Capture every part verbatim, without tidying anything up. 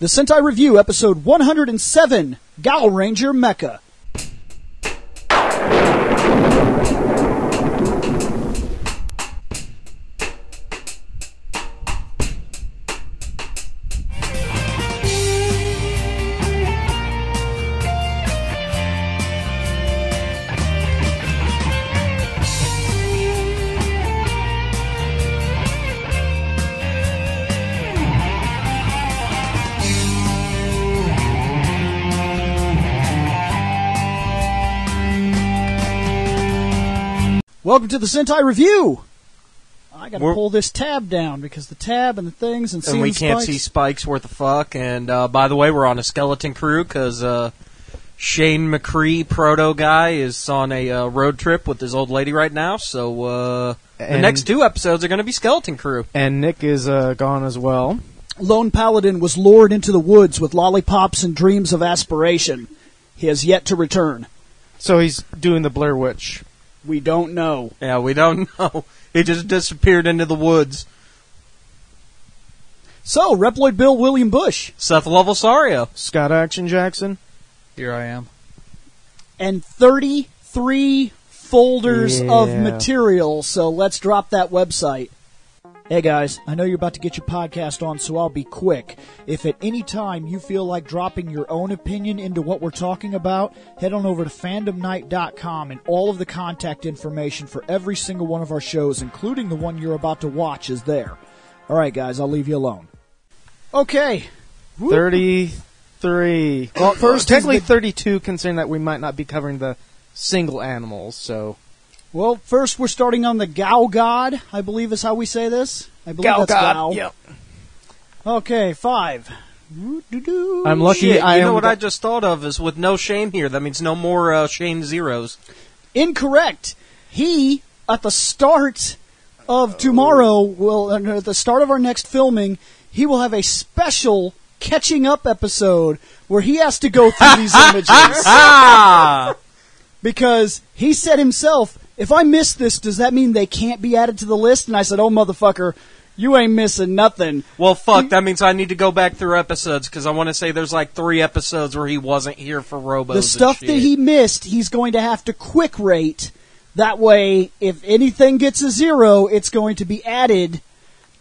The Sentai Review, Episode one hundred seven, Gaoranger Mecha. Welcome to the Sentai Review! I gotta We're, pull this tab down, because the tab and the things and, and we can't spikes. see spikes worth a fuck, and uh, by the way, we're on a skeleton crew, because uh, Shane McCree, proto guy, is on a uh, road trip with his old lady right now, so uh, the next two episodes are going to be skeleton crew. And Nick is uh, gone as well. Lone Paladin was lured into the woods with lollipops and dreams of aspiration. He has yet to return. So he's doing the Blair Witch. We don't know. Yeah, we don't know. He just disappeared into the woods. So, Reploid Bill, William Bush. Seth Lovelsario. Scott Action Jackson. Here I am. And thirty-three folders yeah. of material, so let's drop that website. Hey guys, I know you're about to get your podcast on, so I'll be quick. If at any time you feel like dropping your own opinion into what we're talking about, head on over to Fandom Night dot com and all of the contact information for every single one of our shows, including the one you're about to watch, is there. All right, guys, I'll leave you alone. Okay. Woo. thirty-three. Well, first, technically the... thirty-two, considering that we might not be covering the single animals, so... Well, first we're starting on the Gao God, I believe is how we say this. I believe Gao that's God. Gao. Yep. Okay, five. Doo-doo-doo. I'm lucky. Shit, I you am know what I just thought of is with no Shane here. That means no more uh, Shane zeros. Incorrect. He at the start of tomorrow will uh, at the start of our next filming, he will have a special catching up episode where he has to go through these images because he said himself. If I miss this, does that mean they can't be added to the list? And I said, oh, motherfucker, you ain't missing nothing. Well, fuck, that means I need to go back through episodes, because I want to say there's like three episodes where he wasn't here for Robos. The stuff that he missed, he's going to have to quick rate. That way, if anything gets a zero, it's going to be added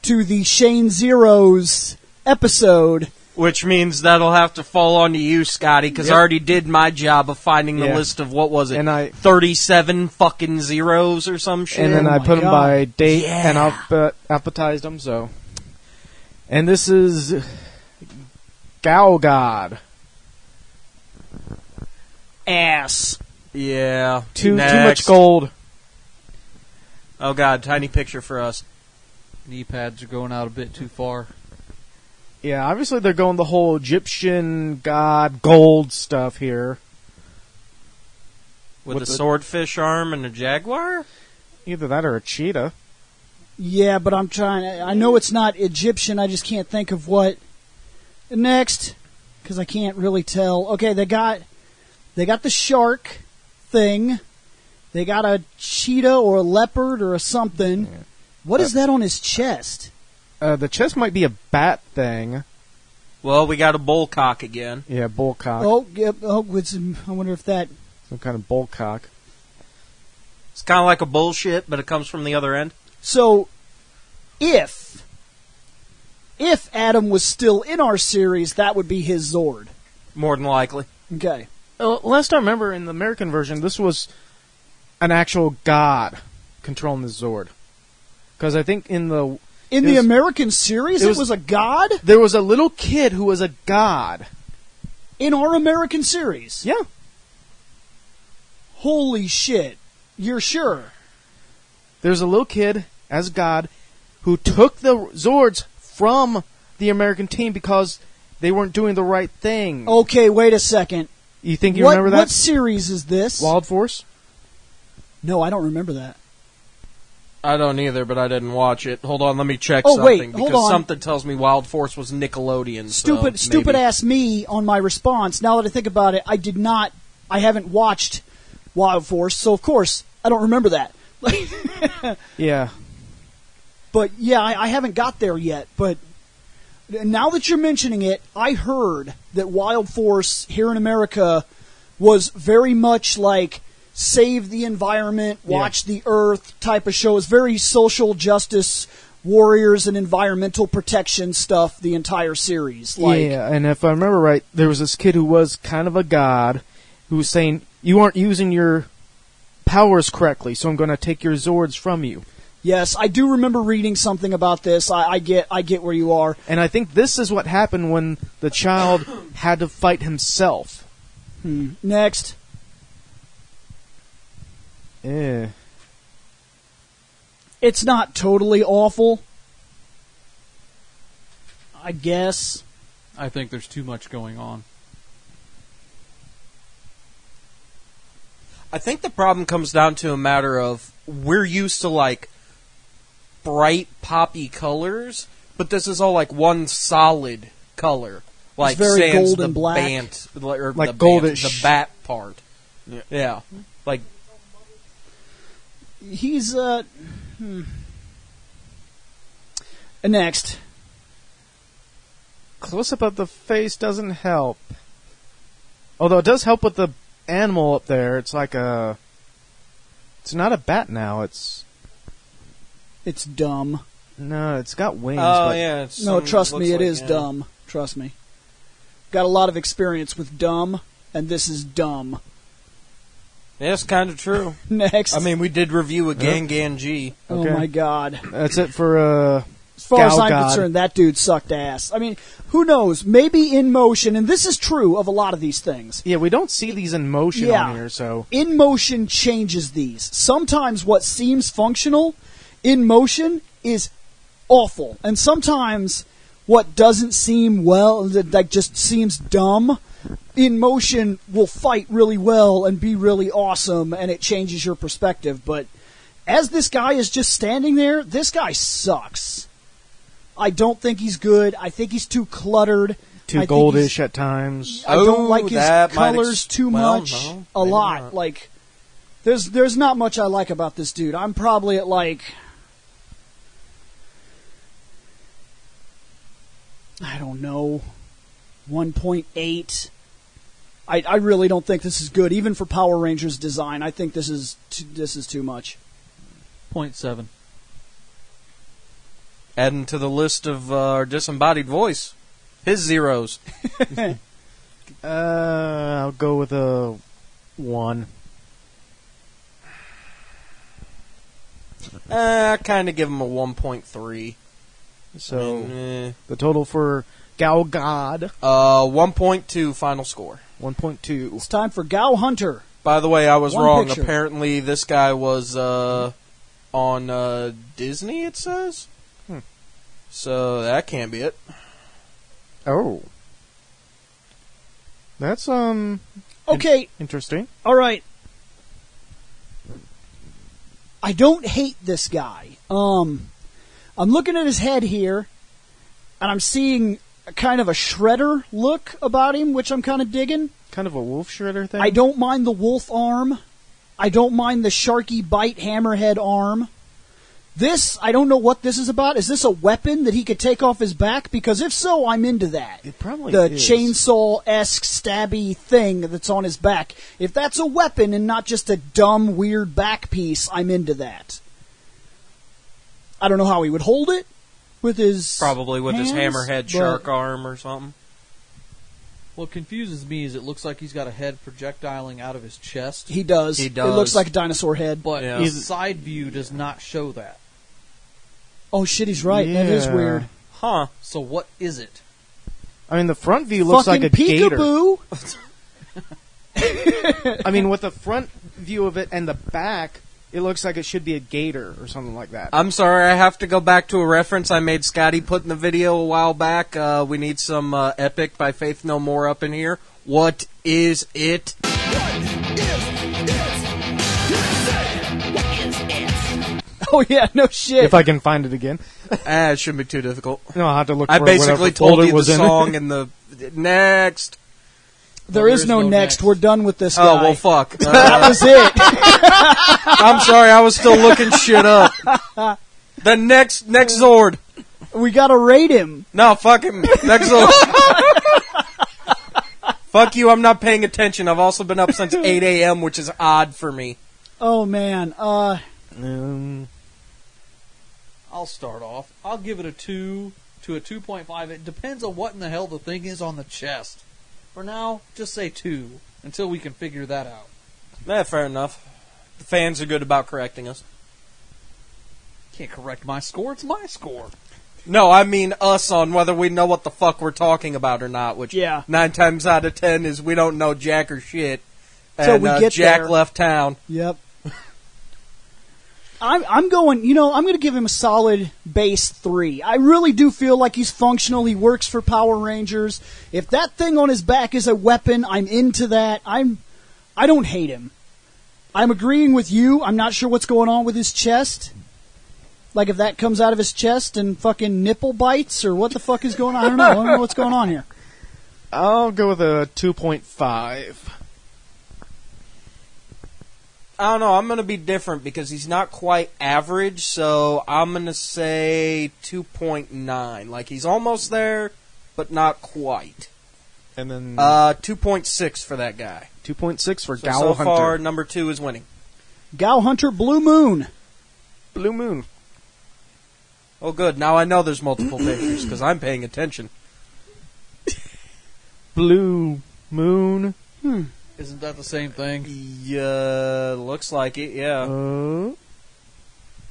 to the Shane Zeros episode. Which means that'll have to fall onto you, Scotty, because yep. I already did my job of finding the yeah. list of, what was it, and I, thirty-seven fucking zeros or some shit? And then oh I put God. them by date yeah. and alp uh, alphabetized them, so. And this is Gao God. Ass. Yeah. Too, too much gold. Oh, God, tiny picture for us. Knee pads are going out a bit too far. Yeah, obviously they're going the whole Egyptian god gold stuff here. With, With a the... swordfish arm and a jaguar? Either that or a cheetah. Yeah, but I'm trying... I know it's not Egyptian, I just can't think of what... Next, because I can't really tell. Okay, they got, they got the shark thing. They got a cheetah or a leopard or a something. Yeah. What uh, is that on his chest? Uh, the chest might be a bat thing. Well, we got a bull cock again. Yeah, bull cock. Oh, yeah, oh it's, I wonder if that... Some kind of bull cock. It's kind of like a bullshit, but it comes from the other end. So, if... If Adam was still in our series, that would be his Zord. More than likely. Okay. Uh, last I remember, in the American version, this was an actual god controlling the Zord. Because I think in the... In it the was, American series, it was, it was a god? There was a little kid who was a god. In our American series? Yeah. Holy shit. You're sure? There's a little kid, as god, who took the Zords from the American team because they weren't doing the right thing. Okay, wait a second. You think you what, remember that? What series is this? Wild Force? No, I don't remember that. I don't either, but I didn't watch it. Hold on, let me check oh, something. Wait, hold because on. something tells me Wild Force was Nickelodeon. Stupid, so stupid ass me on my response. Now that I think about it, I did not. I haven't watched Wild Force, so of course I don't remember that. yeah, but yeah, I, I haven't got there yet. But now that you're mentioning it, I heard that Wild Force here in America was very much like save the environment, watch yeah. the earth type of show. It's very social justice, warriors, and environmental protection stuff the entire series. Like, yeah, and if I remember right, there was this kid who was kind of a god who was saying, you aren't using your powers correctly, so I'm going to take your Zords from you. Yes, I do remember reading something about this. I, I get I get where you are. And I think this is what happened when the child had to fight himself. Hmm. Next. Eh. It's not totally awful, I guess. I think there's too much going on. I think the problem comes down to a matter of we're used to, like, bright poppy colors, but this is all, like, one solid color. Like, it's very sans gold the and black. Bant, or like the goldish. Bant, the bat part. Yeah. yeah. Like, he's, uh... Hmm. And next. Close-up of the face doesn't help. Although it does help with the animal up there. It's like a... It's not a bat now. It's... It's dumb. No, it's got wings. Oh, but yeah. It's no, trust me, it like is yeah. dumb. Trust me. Got a lot of experience with dumb, and this is dumb. Yeah, it's kind of true. Next. I mean, we did review a Gangan-G. Oh, okay. My God. That's it for, uh... as far Gao as I'm God. concerned, that dude sucked ass. I mean, who knows? Maybe in motion, and this is true of a lot of these things. Yeah, we don't see these in motion yeah. on here, so... in motion changes these. Sometimes what seems functional in motion is awful. And sometimes what doesn't seem well, like just seems dumb, in motion will fight really well and be really awesome, and it changes your perspective. But as this guy is just standing there, this guy sucks. I don't think he's good. I think he's too cluttered. Too goldish at times. I don't oh, like his colors ex- too well, much. No, a lot. Not. Like, there's there's not much I like about this dude. I'm probably at like... I don't know. one point eight. I, I really don't think this is good. Even for Power Rangers design, I think this is t- this is too much. zero point seven. Adding to the list of uh, our disembodied voice. His zeros. uh, I'll go with a one. Uh, I kind of give him a one point three. So, mm-hmm. the total for Gao God? Uh, one point two final score. one point two. It's time for Gao Hunter. By the way, I was one wrong. Picture. Apparently, this guy was uh, on uh, Disney, it says? So, that can't be it. Oh. That's, um... okay. In- interesting. All right. I don't hate this guy. Um, I'm looking at his head here, and I'm seeing a kind of a shredder look about him, which I'm kind of digging. Kind of a wolf shredder thing? I don't mind the wolf arm. I don't mind the sharky bite hammerhead arm. This, I don't know what this is about. Is this a weapon that he could take off his back? Because if so, I'm into that. It probably the is. The chainsaw-esque stabby thing that's on his back. If that's a weapon and not just a dumb, weird back piece, I'm into that. I don't know how he would hold it with his Probably with hands, his hammerhead shark arm or something. What confuses me is it looks like he's got a head projectiling out of his chest. He does. He does. It looks like a dinosaur head. But yeah. his side view does not show that. Oh, shit, he's right. Yeah. That is weird. Huh. So what is it? I mean, the front view looks Fucking like a peekaboo. gator. I mean, with the front view of it and the back, it looks like it should be a gator or something like that. I'm sorry, I have to go back to a reference I made Scotty put in the video a while back. Uh, we need some uh, Epic by Faith No More up in here. What is it? What is it? What is it? Oh, yeah, no shit. If I can find it again. Ah, it shouldn't be too difficult. No, I'll have to look for it. I basically told you the song and the... Next... There, well, there is, is no, no next. next. We're done with this guy. Oh, well, fuck. Uh, that was it. I'm sorry. I was still looking shit up. The next next Zord. We gotta rate him. No, fuck him. Next one. Fuck you, I'm not paying attention. I've also been up since eight a.m., which is odd for me. Oh, man. Uh, um, I'll start off. I'll give it a two to a two point five. It depends on what in the hell the thing is on the chest. For now, just say two until we can figure that out. Yeah, fair enough. The fans are good about correcting us. Can't correct my score. It's my score. No, I mean us on whether we know what the fuck we're talking about or not, which yeah. nine times out of ten is we don't know jack or shit. So and, we uh, get Jack there. Left town. Yep. I'm, I'm going, you know, I'm going to give him a solid base three. I really do feel like he's functional. He works for Power Rangers. If that thing on his back is a weapon, I'm into that. I'm, I don't hate him. I'm agreeing with you. I'm not sure what's going on with his chest. Like if that comes out of his chest and fucking nipple bites or what the fuck is going on. I don't know. I don't know what's going on here. I'll go with a two point five. I don't know. I'm going to be different because he's not quite average, so I'm going to say two point nine. Like, he's almost there, but not quite. And then... Uh, two point six for that guy. two point six for so, Gao so Hunter. So far, number two is winning. Gao Hunter Blue Moon. Blue Moon. Oh, good. Now I know there's multiple pictures because I'm paying attention. Blue Moon. Hmm. Isn't that the same thing? Yeah, looks like it, yeah. Uh,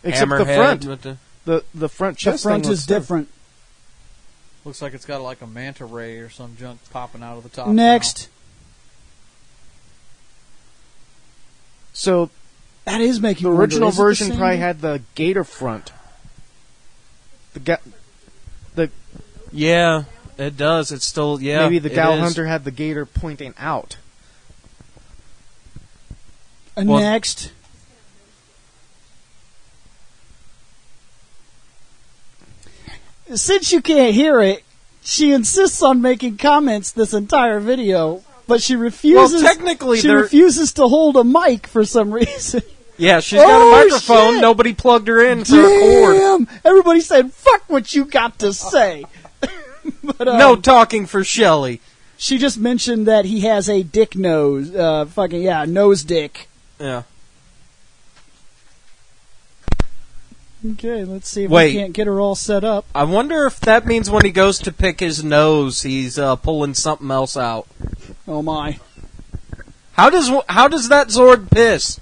except the front. With the, the, the front chest the front thing is different. Good. Looks like it's got like a manta ray or some junk popping out of the top. Next. Now. So, that is making the original wonder, version the probably had the gator front. The ga- the Yeah, it does. It's still, yeah. Maybe the Gao Hunter had the gator pointing out. Well, next. Since you can't hear it, she insists on making comments this entire video, but she refuses. Well, technically, she refuses to hold a mic for some reason. Yeah, she's oh, got a microphone. Shit. Nobody plugged her in for Damn. A cord. Everybody said, "Fuck what you got to say." but, um, no talking for Shelley. She just mentioned that he has a dick nose. Uh, fucking yeah, nose dick. Yeah. Okay, let's see if Wait. we can't get her all set up. I wonder if that means when he goes to pick his nose, he's uh, pulling something else out. Oh my! How does how does that Zord piss?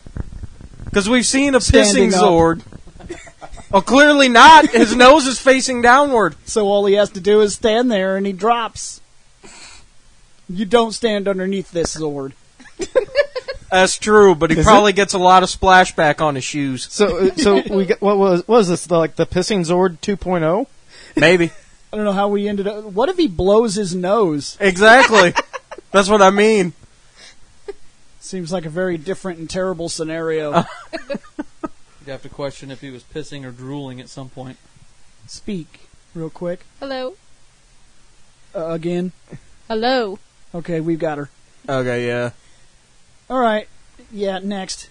Because we've seen a Standing pissing up. Zord. Well, clearly not. His nose is facing downward. So all he has to do is stand there, and he drops. You don't stand underneath this Zord. That's true, but he Is probably it? gets a lot of splashback on his shoes. So, so we got, what was what was this like the pissing Zord two point oh? Maybe. I don't know how we ended up. What if he blows his nose? Exactly. That's what I mean. Seems like a very different and terrible scenario. Uh, You'd have to question if he was pissing or drooling at some point. Speak real quick. Hello. Uh, again. Hello. Okay, we've got her. Okay, yeah. All right. Yeah, next.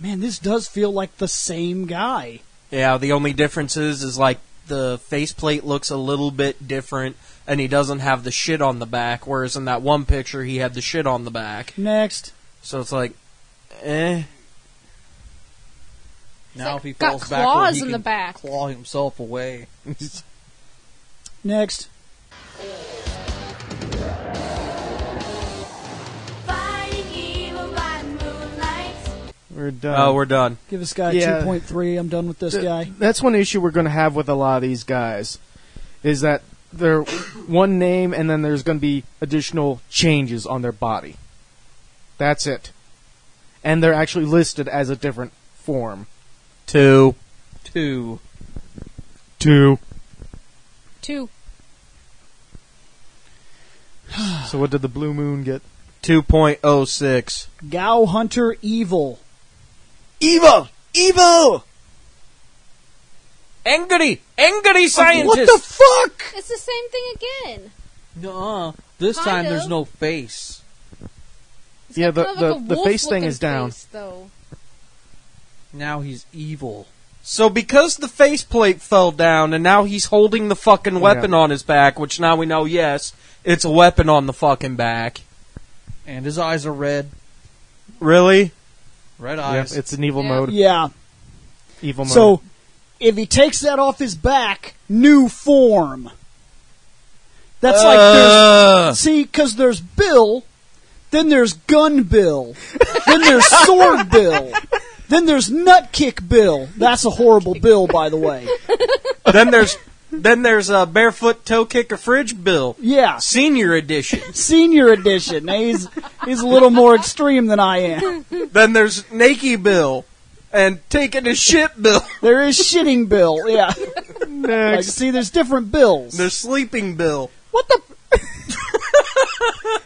Man, this does feel like the same guy. Yeah, the only difference is, is like the faceplate looks a little bit different, and he doesn't have the shit on the back, whereas in that one picture he had the shit on the back. Next. So it's like, eh. It's now like if he falls got claws backward, he in can the back. claw himself away. Next. We're done. Oh, we're done. Give this guy yeah. two point three. I'm done with this Th- guy. That's one issue we're going to have with a lot of these guys, is that they're one name, and then there's going to be additional changes on their body. That's it. And they're actually listed as a different form. Two. Two. Two. Two. So what did the Blue Moon get? two point oh six. Gao Hunter Evil. Evil! Evil! Angry! Angry scientist! What the fuck? It's the same thing again. Nuh-uh. This kind time of. There's no face. It's yeah, the, kind of like the, the face thing is down. Face, though. Now he's evil. So because the faceplate fell down and now he's holding the fucking weapon yeah. on his back, which now we know, yes, it's a weapon on the fucking back. And his eyes are red. Really? Red eyes. Yep, it's an evil yeah. mode. Yeah. Evil mode. So if he takes that off his back, new form. That's uh. like there's... See, because there's Bill, then there's Gun Bill, then there's Sword Bill. Then there's Nut Kick Bill. That's a horrible bill, by the way. Then there's then there's a Barefoot Toe Kicker Fridge Bill. Yeah. Senior edition. Senior edition. He's he's a little more extreme than I am. Then there's Nakey Bill and Taking a Shit Bill. There is Shitting Bill, yeah. Next. Like, see, there's different bills. There's Sleeping Bill. What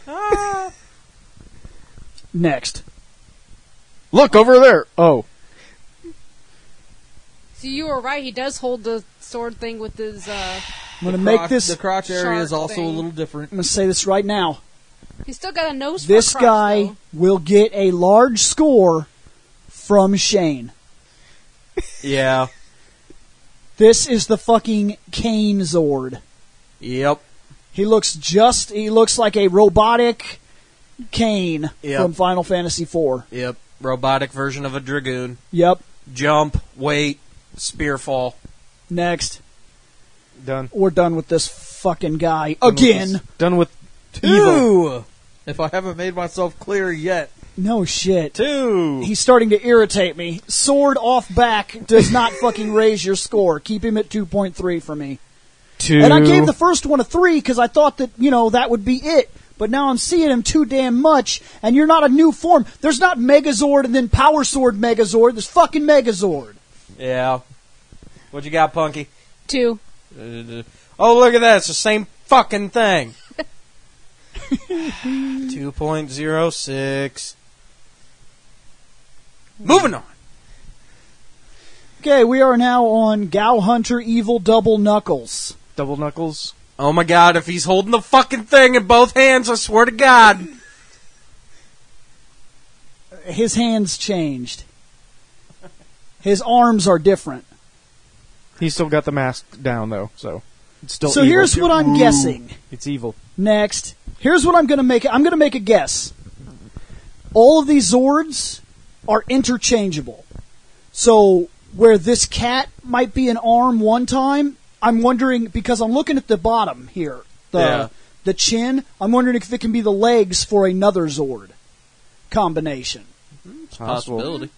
the... Next. Look, over there. Oh. So you were right. He does hold the sword thing with his... Uh, I'm going to make this... The crotch area is also thing. a little different. I'm going to say this right now. He's still got a nose this for a crotch, guy though. will get a large score from Shane. Yeah. This is the fucking Cane Zord. Yep. He looks just... He looks like a robotic Cane yep. from Final Fantasy four. Yep. Robotic version of a Dragoon. Yep. Jump, wait, spear fall. Next. Done. We're done with this fucking guy done again. With done with two. Evil. If I haven't made myself clear yet. No shit. Two. He's starting to irritate me. Sword off back does not fucking raise your score. Keep him at two point three for me. Two. And I gave the first one a three because I thought that, you know, that would be it. But now I'm seeing him too damn much, and you're not a new form. There's not Megazord and then Power Sword Megazord. There's fucking Megazord. Yeah. What you got, Punky? Two. Uh, oh, look at that. It's the same fucking thing. two point oh six. Moving on. Okay, we are now on Gao Hunter Evil Double Knuckles. Double Knuckles. Oh my god, if he's holding the fucking thing in both hands, I swear to god. His hands changed. His arms are different. He's still got the mask down, though, so it's still So evil. here's what I'm Ooh. guessing. It's evil. Next. Here's what I'm going to make. I'm going to make a guess. All of these Zords are interchangeable. So where this cat might be an arm one time... I'm wondering, because I'm looking at the bottom here, the yeah. the chin, I'm wondering if it can be the legs for another Zord combination. It's a possibility.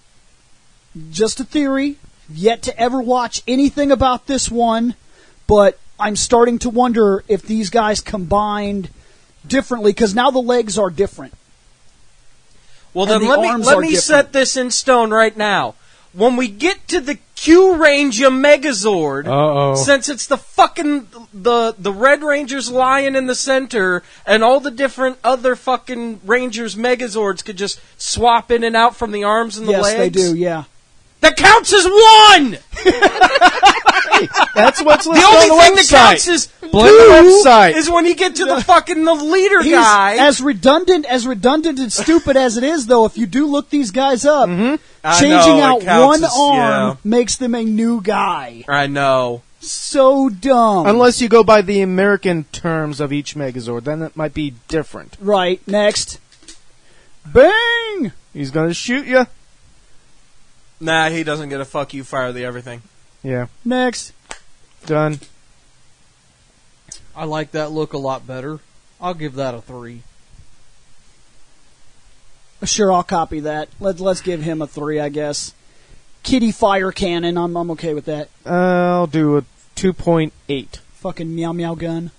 Just a theory. Yet to ever watch anything about this one, but I'm starting to wonder if these guys combined differently, because now the legs are different. Well, then the let me, let me set this in stone right now. When we get to the Q Ranger Megazord, Uh-oh. since it's the fucking the the Red Ranger's lion in the center, and all the different other fucking Rangers Megazords could just swap in and out from the arms and the yes, legs. Yes, they do. Yeah, that counts as one. Hey, that's what's listed on the website. The only thing that counts is Blame two. Is when you get to the fucking the leader He's guy. As redundant as redundant and stupid as it is, though, if you do look these guys up. Mm-hmm. Changing know, out one as, arm yeah. makes them a new guy. I know. So dumb. Unless you go by the American terms of each Megazord, then it might be different. Right, next. Bang! He's gonna shoot ya. Nah, he doesn't get a fuck you, fire the everything. Yeah. Next. Done. I like that look a lot better. I'll give that a three. Sure, I'll copy that. Let, let's give him a three, I guess. Kitty Fire Cannon, I'm, I'm okay with that. Uh, I'll do a two point eight. Fucking Meow Meow Gun.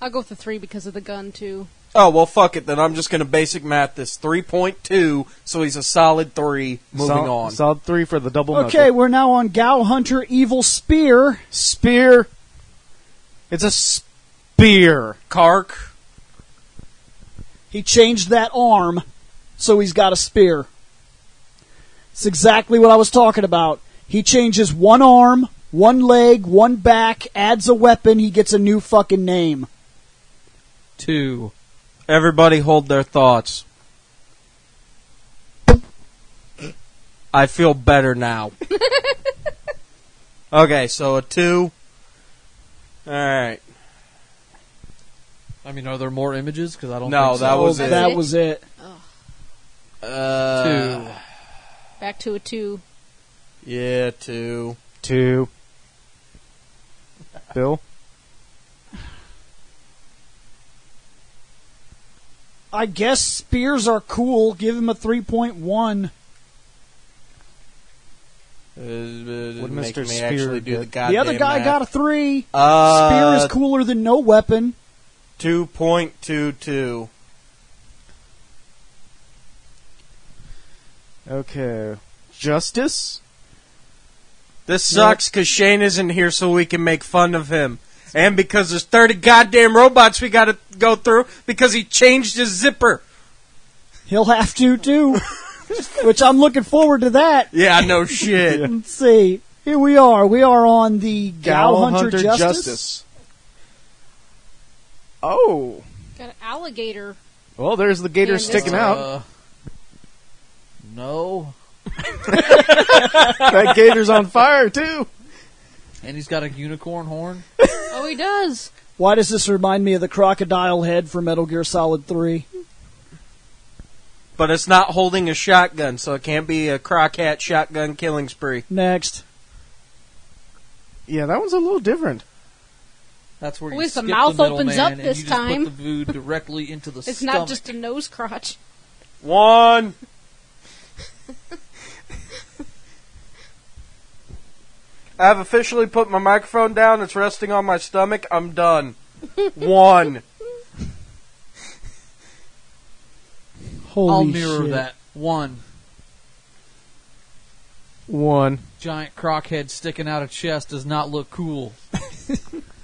I'll go with a three because of the gun, too. Oh, well, fuck it, then. I'm just going to basic math this. three point two, so he's a solid three. Moving Sol on. Solid three for the double knuckle. Okay, we're now on Gao Hunter Evil Spear. Spear. It's a spear. Kark. He changed that arm, so he's got a spear. It's exactly what I was talking about. He changes one arm, one leg, one back, adds a weapon, he gets a new fucking name. Two. Everybody hold their thoughts. I feel better now. Okay, so a two. Alright. I mean, are there more images? Because I don't no, think so. No, that was it. That was it. Oh. Uh, two. Back to a two. Yeah, two. Two. Bill? I guess spears are cool. Give him a three point one. Uh, Would Mister Spear actually do the goddamn The other guy math. Got a three. Uh, Spear is cooler than no weapon. two point two two. Okay. Justice? This sucks because Shane isn't here so we can make fun of him. And because there's thirty goddamn robots we gotta go through because he changed his zipper. He'll have to, too. Which I'm looking forward to that. Yeah, no shit. Let's see. Here we are. We are on the Gao, Gao Hunter, Hunter Justice. Justice. Oh. Got an alligator. Well, there's the gator sticking out. Uh, no. That gator's on fire, too. And he's got a unicorn horn. Oh, he does. Why does this remind me of the crocodile head for Metal Gear Solid three? But it's not holding a shotgun, so it can't be a croc hat shotgun killing spree. Next. Yeah, that one's a little different. That's where you skip the mouth opens up this time. You just put the food directly into the stomach. It's not just a nose crotch. One. I've officially put my microphone down. It's resting on my stomach. I'm done. One. Holy I'll mirror shit. That. One. One. Giant croc head sticking out of chest does not look cool.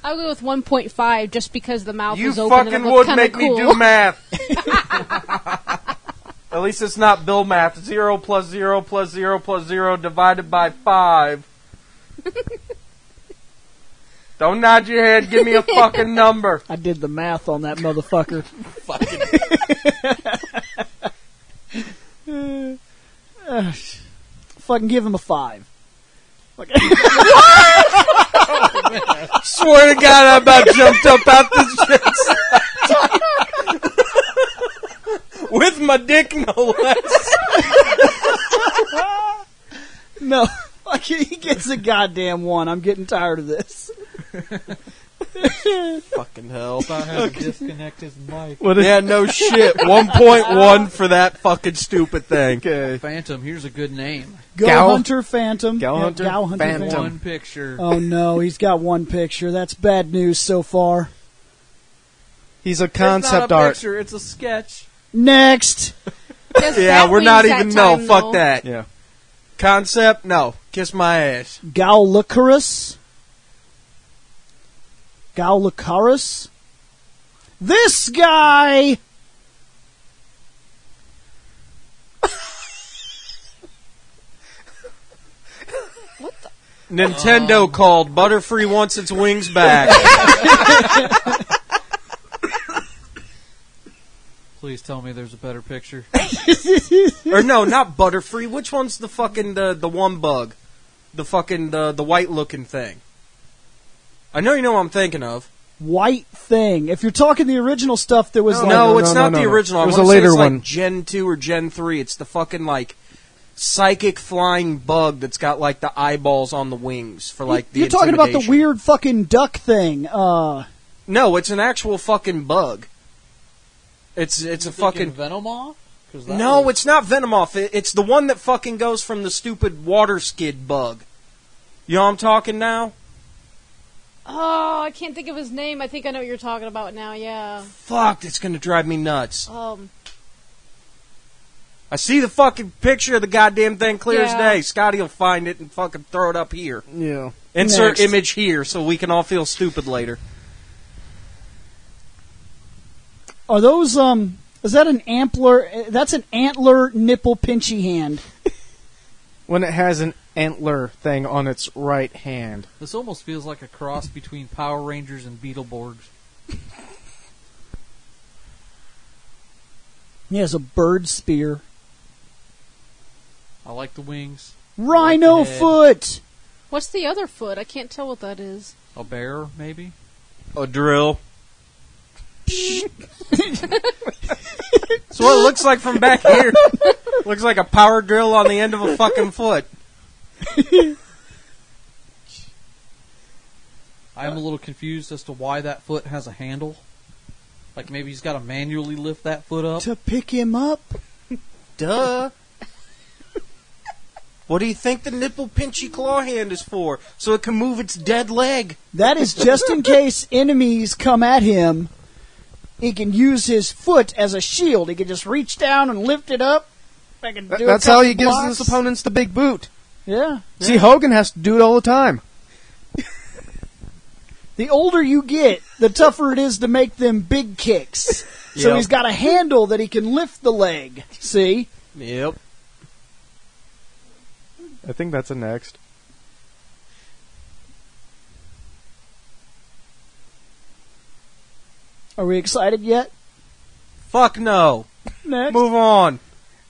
I'll go with one point five just because the mouth you is open and it looks kind of cool. You fucking would make me do math. At least it's not Bill math. Zero plus zero plus zero plus zero divided by five. Don't nod your head. Give me a fucking number. I did the math on that motherfucker. Fucking. uh, uh, fucking give him a five. What? Oh, swear to God, I about jumped up out the shit. With my dick, no less. No. He gets a goddamn one. I'm getting tired of this. Fucking hell. I had to disconnect his mic. What yeah, no shit. one point one for that fucking stupid thing. Okay. Phantom, here's a good name. Go Gal Hunter Phantom. Gao yeah, Hunter, Gao Hunter Phantom. Phantom. One picture. Oh, no. He's got one picture. That's bad news so far. He's a concept it's not a art. Picture, it's a sketch. Next. Yeah, we're not even... Time, no, fuck though. That. Yeah. Concept? No. Kiss my ass. Gallicaris? Gallicaris? This guy! What the? Nintendo um. called. Butterfree wants its wings back. Please tell me there's a better picture. Or no, not Butterfree. Which one's the fucking, the, the one bug? The fucking, the, the white-looking thing. I know you know what I'm thinking of. White thing. If you're talking the original stuff, there was... No, like, no, no it's no, not no, the no. original. It was I want a later to say it's one. Like Gen two or Gen three. It's the fucking, like, psychic flying bug that's got, like, the eyeballs on the wings for, like, the... You're talking about the weird fucking duck thing. Uh... No, it's an actual fucking bug. It's it's a fucking Venomoth. No, was... it's not Venomoth. It, it's the one that fucking goes from the stupid water skid bug. You know what I'm talking now? Oh, I can't think of his name. I think I know what you're talking about now. Yeah. Fuck, that's gonna drive me nuts. Um. I see the fucking picture of the goddamn thing clear yeah. as day. Scotty will find it and fucking throw it up here. Yeah. Insert Next. Image here so we can all feel stupid later. Are those, um, is that an antler? That's an antler nipple pinchy hand. When it has an antler thing on its right hand. This almost feels like a cross between Power Rangers and Beetleborgs. He has a bird spear. I like the wings. Rhino like the foot! What's the other foot? I can't tell what that is. A bear, maybe? A drill. That's what it looks like from back here. Looks like a power drill on the end of a fucking foot. I'm a little confused as to why that foot has a handle. Like maybe he's got to manually lift that foot up. To pick him up? Duh. What do you think the nipple pinchy claw hand is for? So it can move its dead leg. That is just in case enemies come at him. He can use his foot as a shield. He can just reach down and lift it up. I can do Th- that's how he blocks. Gives his opponents the big boot. Yeah. yeah. See, Hogan has to do it all the time. The older you get, the tougher it is to make them big kicks. Yep. So he's got a handle that he can lift the leg. See? Yep. I think that's a next. Are we excited yet? Fuck no. Next. Move on.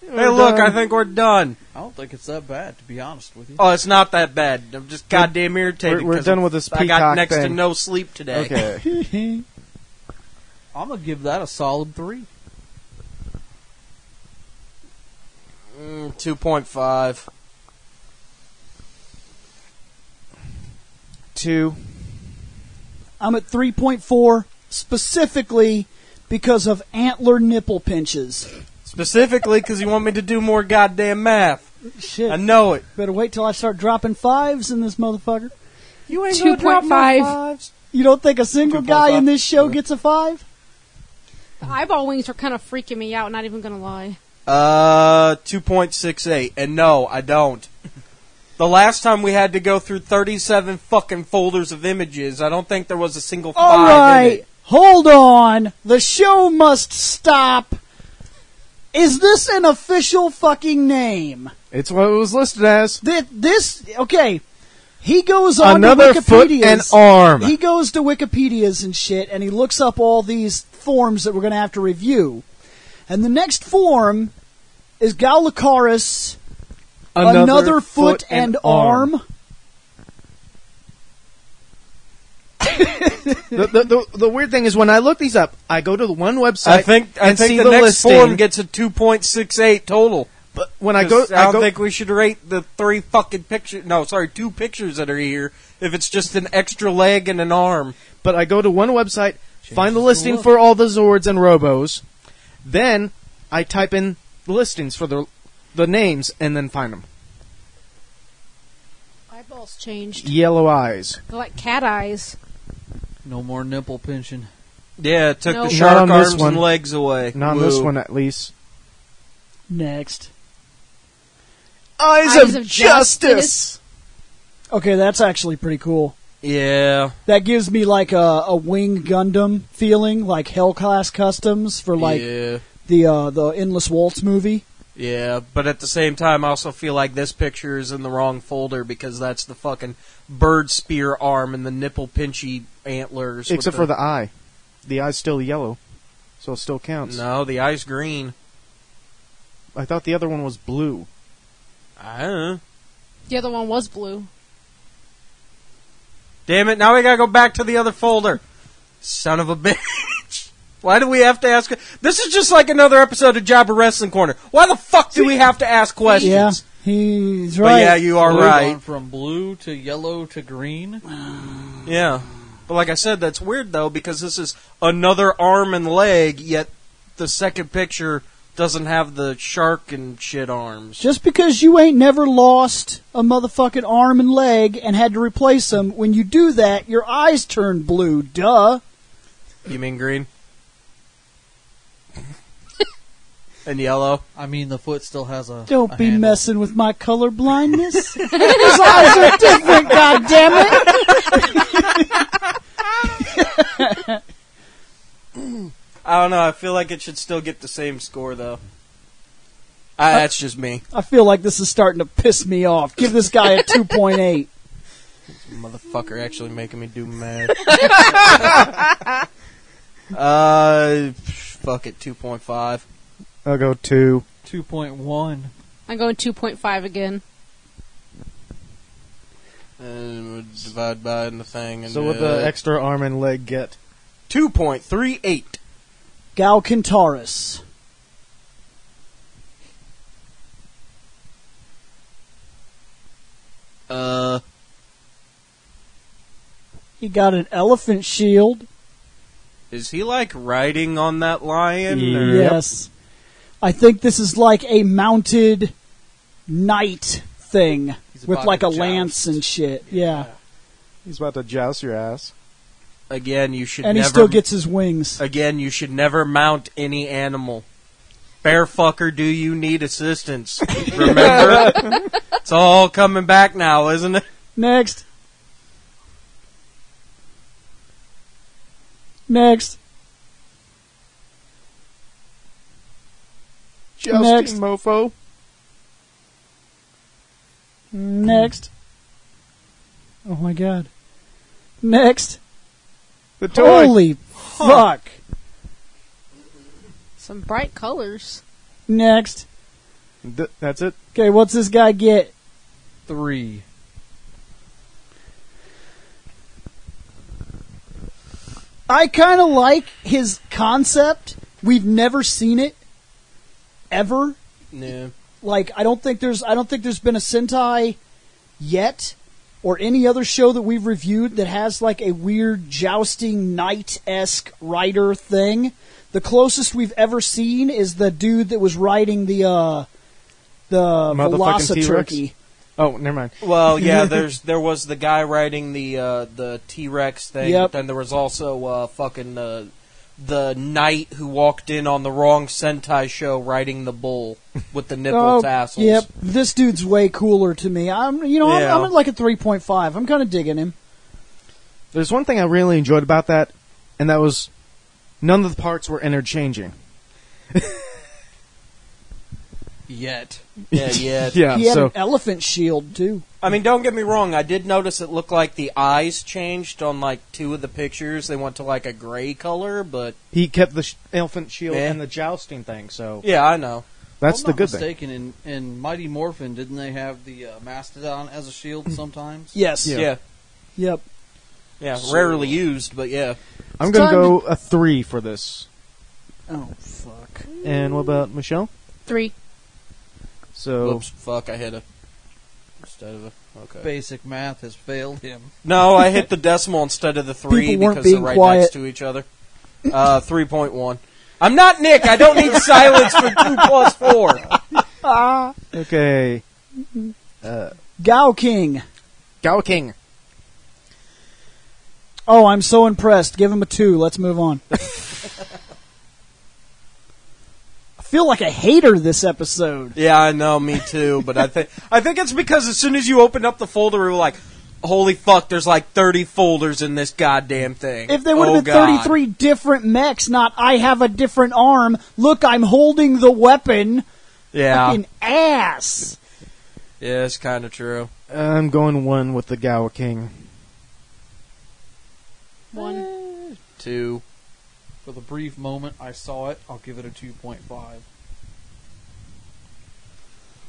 We're hey, look, done. I think we're done. I don't think it's that bad, to be honest with you. Oh, it's not that bad. I'm just goddamn irritated. We're, we're done with this peacock I got next thing. to no sleep today. Okay. I'm going to give that a solid three. Mm, two point five. two. I'm at three point four. Specifically because of antler nipple pinches. Specifically because you want me to do more goddamn math. Shit. I know it. Better wait till I start dropping fives in this motherfucker. You ain't gonna drop five. fives. You don't think a single guy in this show gets a five? The eyeball wings are kind of freaking me out, not even gonna lie. Uh, two point six eight. And no, I don't. The last time we had to go through thirty-seven fucking folders of images, I don't think there was a single five All right. in it. Hold on. The show must stop. Is this an official fucking name? It's what it was listed as. Th- this, okay. He goes on Another to Wikipedia's. Foot and arm. He goes to Wikipedia's and shit, and he looks up all these forms that we're going to have to review. And the next form is Gallicaris, Another, Another Foot, foot and, and Arm. arm. the, the, the, the weird thing is when I look these up, I go to the one website. I think I and think see the, the next listing. form gets a two point six eight total. But when I go, I, I don't go, think we should rate the three fucking pictures. No, sorry, two pictures that are here. If it's just an extra leg and an arm. But I go to one website, Changes find the listing the for all the Zords and Robos, then I type in the listings for the the names and then find them. Eyeballs changed. Yellow eyes. They're like cat eyes. No more nipple pinching. Yeah, it took nope. the shark arms and legs away. Not Woo. on this one, at least. Next. Eyes, eyes of, of Justice. Justice! Okay, that's actually pretty cool. Yeah. That gives me like a, a Wing Gundam feeling, like Hell-Class Customs for like yeah. the uh, the Endless Waltz movie. Yeah, but at the same time, I also feel like this picture is in the wrong folder because that's the fucking bird spear arm and the nipple pinchy antlers. Except the... for the eye. The eye's still yellow, so it still counts. No, the eye's green. I thought the other one was blue. I don't know. The other one was blue. Damn it, now we gotta go back to the other folder. Son of a bitch. Why do we have to ask? This is just like another episode of Jabba Wrestling Corner. Why the fuck do we have to ask questions? Yeah, he's right. But yeah, you are blue right. From blue to yellow to green. Yeah. But like I said, that's weird, though, because this is another arm and leg, yet the second picture doesn't have the shark and shit arms. Just because you ain't never lost a motherfucking arm and leg and had to replace them, when you do that, your eyes turn blue. Duh. You mean green? And yellow. I mean, the foot still has a. Don't a be handle. Messing with my color blindness. His eyes are different, goddammit. I don't know. I feel like it should still get the same score, though. I, I, that's just me. I feel like this is starting to piss me off. Give this guy a two point eight. Motherfucker, actually making me do mad. uh, fuck it, two point five. I'll go two. two point one. I'm going two point five again. And we'll divide by anything. And so what the extra arm and leg get? two point three eight. Gao Kintaris. Uh. He got an elephant shield. Is he, like, riding on that lion? Or? Yes. I think this is like a mounted knight thing. With, like, a lance and shit. Yeah. yeah. He's about to joust your ass. Again, you should and never... And he still gets his wings. Again, you should never mount any animal. Bear fucker, do you need assistance? Remember? It's all coming back now, isn't it? Next. Next. Jousting, Next. mofo. Next. Oh my god. Next. The toy. Holy fuck. Huh. Some bright colors. Next. Th- that's it. Okay, what's this guy get? Three. I kind of like his concept. We've never seen it. Ever. No. Like, I don't think there's I don't think there's been a Sentai yet or any other show that we've reviewed that has, like, a weird jousting knight-esque rider thing. The closest we've ever seen is the dude that was riding the, uh, the Velociturkey. T-Rex? Oh, never mind. Well, yeah, there's there was the guy riding the, uh, the T-Rex thing, yep. But then there was also, uh, fucking, uh, the knight who walked in on the wrong Sentai show riding the bull with the nipple oh, tassels. Yep, this dude's way cooler to me. I'm, you know, yeah. I'm, I'm at like a three point five. I'm kind of digging him. There's one thing I really enjoyed about that, and that was none of the parts were interchanging. Yet. Yeah, yet. yeah, he had so. an elephant shield, too. I mean, don't get me wrong. I did notice it looked like the eyes changed on, like, two of the pictures. They went to, like, a gray color, but... He kept the sh- elephant shield yeah. and the jousting thing, so... Yeah, I know. That's well, the good mistaken, thing. In, in Mighty Morphin, didn't they have the uh, Mastodon as a shield sometimes? Yes. Yeah. yeah. Yep. Yeah, so, rarely used, but yeah. I'm going to go a three for this. Oh, fuck. And what about Michelle? Three. So, Whoops, fuck, I hit a... Instead of a... Okay. Basic math has failed him. No, I hit the decimal instead of the three because they're right quiet. next to each other. Uh, three point one. I'm not Nick! I don't need silence for two plus four! Okay. Uh, Gao King. Gao King. Oh, I'm so impressed. Give him a two. Let's move on. Feel like a hater this episode. Yeah, I know, me too. But I think I think it's because as soon as you open up the folder, we were like, "Holy fuck!" There's like thirty folders in this goddamn thing. If they would have oh, been thirty-three God. different mechs, not I have a different arm. Look, I'm holding the weapon. Yeah, fucking ass. Yeah, it's kind of true. I'm going one with the Gao King. One, uh, two. For the brief moment I saw it, I'll give it a two point five.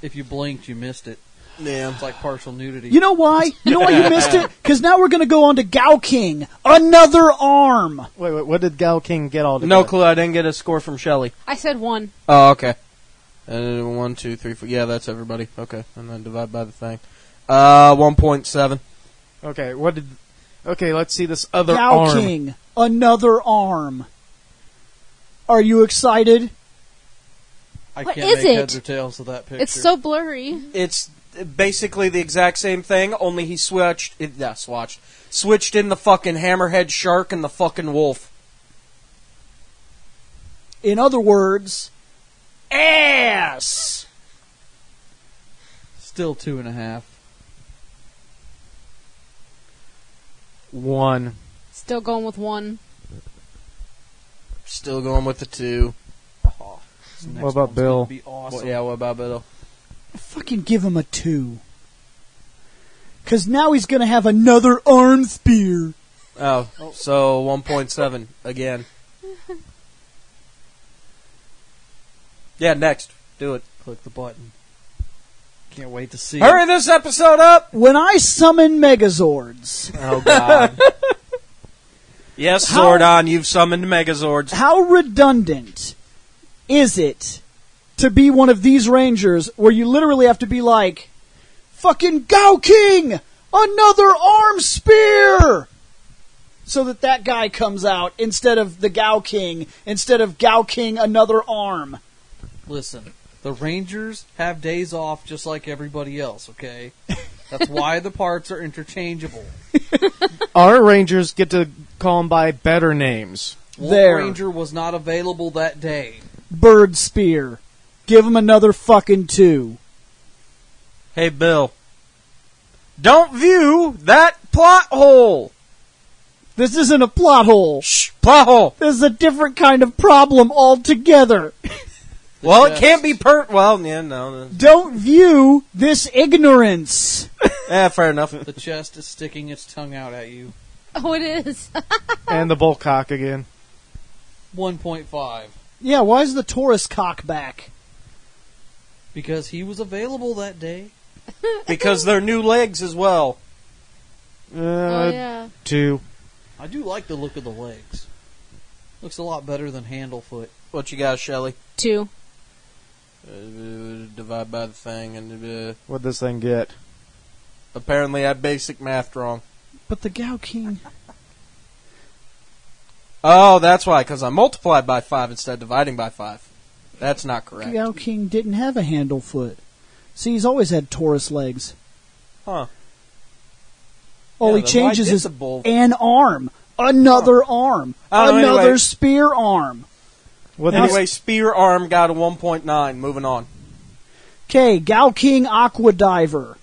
If you blinked, you missed it. Yeah. It's like partial nudity. You know why? You know why you missed it? Because now we're going to go on to Gao King. Another arm! Wait, wait, what did Gao King get all together? No clue, I didn't get a score from Shelly. I said one. Oh, okay. Uh, one, two, three, four. Yeah, that's everybody. Okay, and then divide by the thing. Uh, one point seven. Okay, what did... Okay, let's see this other Gao arm. Gao King. Another arm. Are you excited? I what can't is make it? heads or tails of that picture. It's so blurry. It's basically the exact same thing, only he switched. It, yeah, swatched. Switched in the fucking hammerhead shark and the fucking wolf. In other words, ass. Still two and a half. One. Still going with one. Still going with the two. Oh, what about Bill? Be awesome. Well, yeah, what about Bill? Fucking give him a two. Because now he's going to have another arm spear. Oh, so one point seven again. Yeah, next. Do it. Click the button. Can't wait to see Hurry it. this episode up! When I summon Megazords. Oh, God. Yes, how, Zordon, you've summoned Megazords. How redundant is it to be one of these Rangers where you literally have to be like, fucking Gao King! Another arm spear! So that that guy comes out instead of the Gao King, instead of Gao King, another arm. Listen. The Rangers have days off just like everybody else, okay? That's why the parts are interchangeable. Our Rangers get to call them by better names. One there. Ranger was not available that day. Bird Spear. Give him another fucking two. Hey, Bill. Don't view that plot hole! This isn't a plot hole. Shh, plot hole! This is a different kind of problem altogether. The well, chest. It can't be per... Well, yeah, no. Don't view this ignorance. Yeah, fair enough. The chest is sticking its tongue out at you. Oh, it is. And the bull cock again. one point five. Yeah, why is the Taurus cock back? Because he was available that day. Because they're new legs as well. Uh, oh, yeah. Two. I do like the look of the legs. Looks a lot better than Handlefoot. What you got, Shelley? Two. Uh, divide by the thing and uh, what'd this thing get? Apparently, I basic math wrong. But the Gao King. Oh, that's why, because I multiplied by five instead of dividing by five. That's not correct. Gao King didn't have a handle foot. See, he's always had Taurus legs. Huh. Oh, yeah, he changes his an arm, another huh. arm, oh, another anyway. spear arm. Well, anyway, Spear Arm got a one point nine. Moving on. Okay, Gao King Aqua Diver.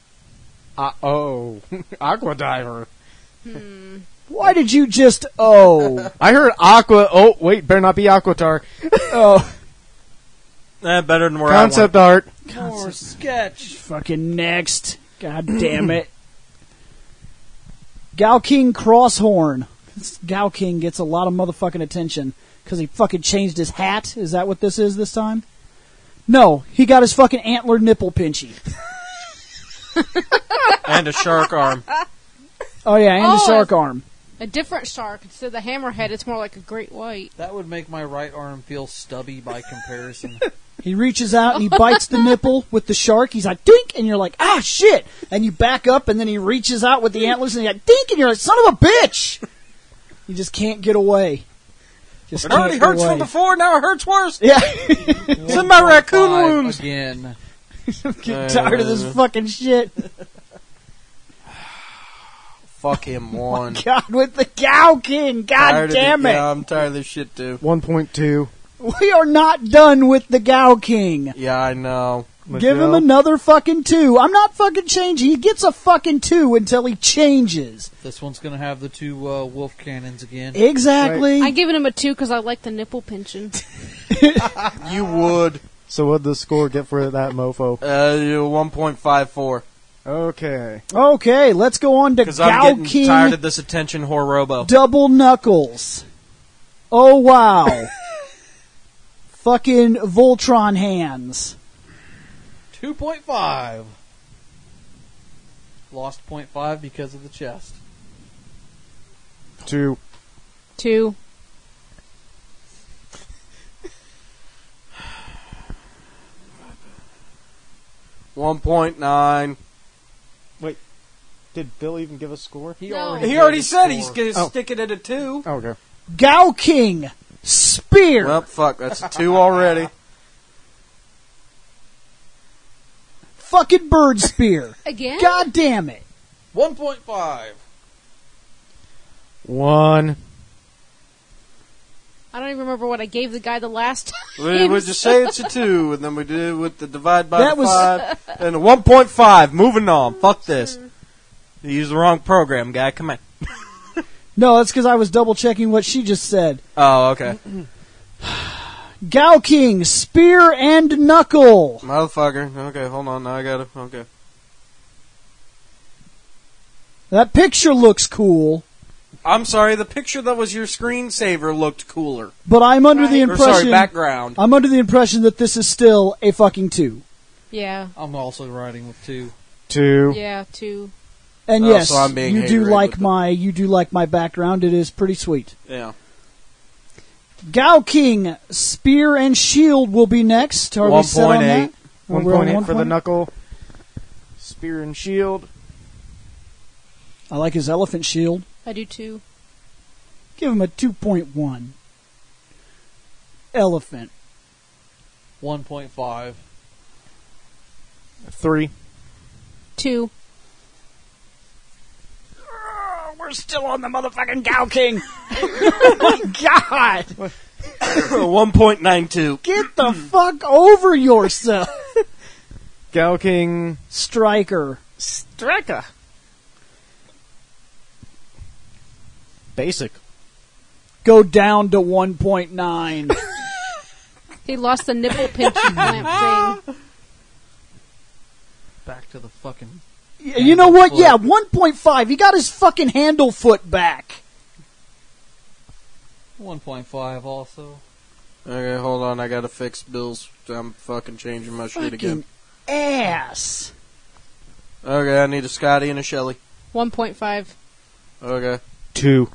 Uh, oh. Aqua Diver. Hmm. Why did you just, oh? I heard Aqua, oh, wait, better not be Aquatar. Oh. Eh, better than where Concept I art. Concept More sketch. Fucking next. God damn it. Gao King Crosshorn. This Gao King gets a lot of motherfucking attention. Because he fucking changed his hat? Is that what this is this time? No, he got his fucking antler nipple pinchy. And a shark arm. Oh, yeah, and oh, a shark arm. A different shark. Instead of the hammerhead, it's more like a great white. That would make my right arm feel stubby by comparison. He reaches out and he bites the nipple with the shark. He's like, dink, and you're like, ah, shit. And you back up, and then he reaches out with the antlers, and he's like, dink, and you're like, son of a bitch. You just can't get away. Just it already hurts away. from before, now it hurts worse. Yeah. It's in my raccoon wounds. Again. I'm getting uh, tired of this fucking shit. Fuck him, one. Oh God, with the Gao King. God tired damn the, it. Yeah, I'm tired of this shit, too. one point two. We are not done with the Gao King. Yeah, I know. But Give no. him another fucking two. I'm not fucking changing. He gets a fucking two until he changes. This one's going to have the two uh, wolf cannons again. Exactly. Right. I'm giving him a two because I like the nipple pinching. You would. So what'd the score get for that mofo? Uh, one point five four. Okay. Okay, let's go on to Gao King. Because I'm getting tired of this attention horobo. Double Knuckles. Oh, wow. Fucking Voltron hands. two point five. Lost zero point five because of the chest. Two. Two. one point nine. Wait. Did Bill even give a score? He no. already, he already said score. he's going to oh. stick it at a two. Oh, okay. Gao King Spear. Well, fuck. That's a two already. Fucking Bird Spear. Again? God damn it. one point five. One. I don't even remember what I gave the guy the last time. We would just say it's a two, and then we did with the divide by that the was... five. And a one point five. Moving on. Fuck this. You used the wrong program, guy. Come on. No, that's because I was double-checking what she just said. Oh, okay. Gao King, Spear and Knuckle. Motherfucker. Okay, hold on. Now I got it. Okay. That picture looks cool. I'm sorry. The picture that was your screensaver looked cooler. But I'm under right. the impression... Or sorry, background. I'm under the impression that this is still a fucking two. Yeah. I'm also riding with two. Two. Yeah, two. And oh, yes, so I'm being you do like my them. you do like my background. It is pretty sweet. Yeah. Gao King Spear and Shield will be next. Are we set on that? One point eight for the knuckle. Spear and Shield. I like his elephant shield. I do too. Give him a two point one. Elephant. One point five. Three. Two. Oh, we're still on the motherfucking Gao King. Oh my god. One point nine two. Get the fuck over yourself. Gao King Striker. Striker. Basic. Go down to one point nine. He lost the nipple pinch clamp thing. Back to the fucking... Yeah, you know what? Foot. Yeah, one point five. He got his fucking handle foot back. one point five also. Okay, hold on. I gotta fix Bill's... I'm fucking changing my shit again. Ass. Okay, I need a Scotty and a Shelly. one point five. Okay. Two.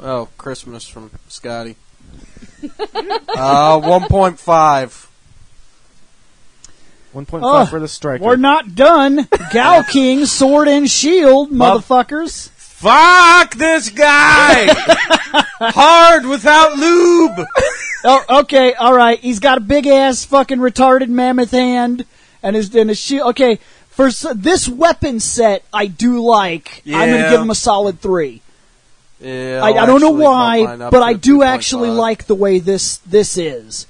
Oh, Christmas from Scotty. uh, one point five. one point five oh, for the striker. We're not done. Gao King, sword and shield, motherfuckers. Fuck this guy! Hard without lube! Oh, okay, alright. He's got a big-ass fucking retarded mammoth hand and his, and his shield. Okay, for so, this weapon set, I do like. Yeah. I'm going to give him a solid three. Yeah, I, I don't know why, but I do actually like the way this this is.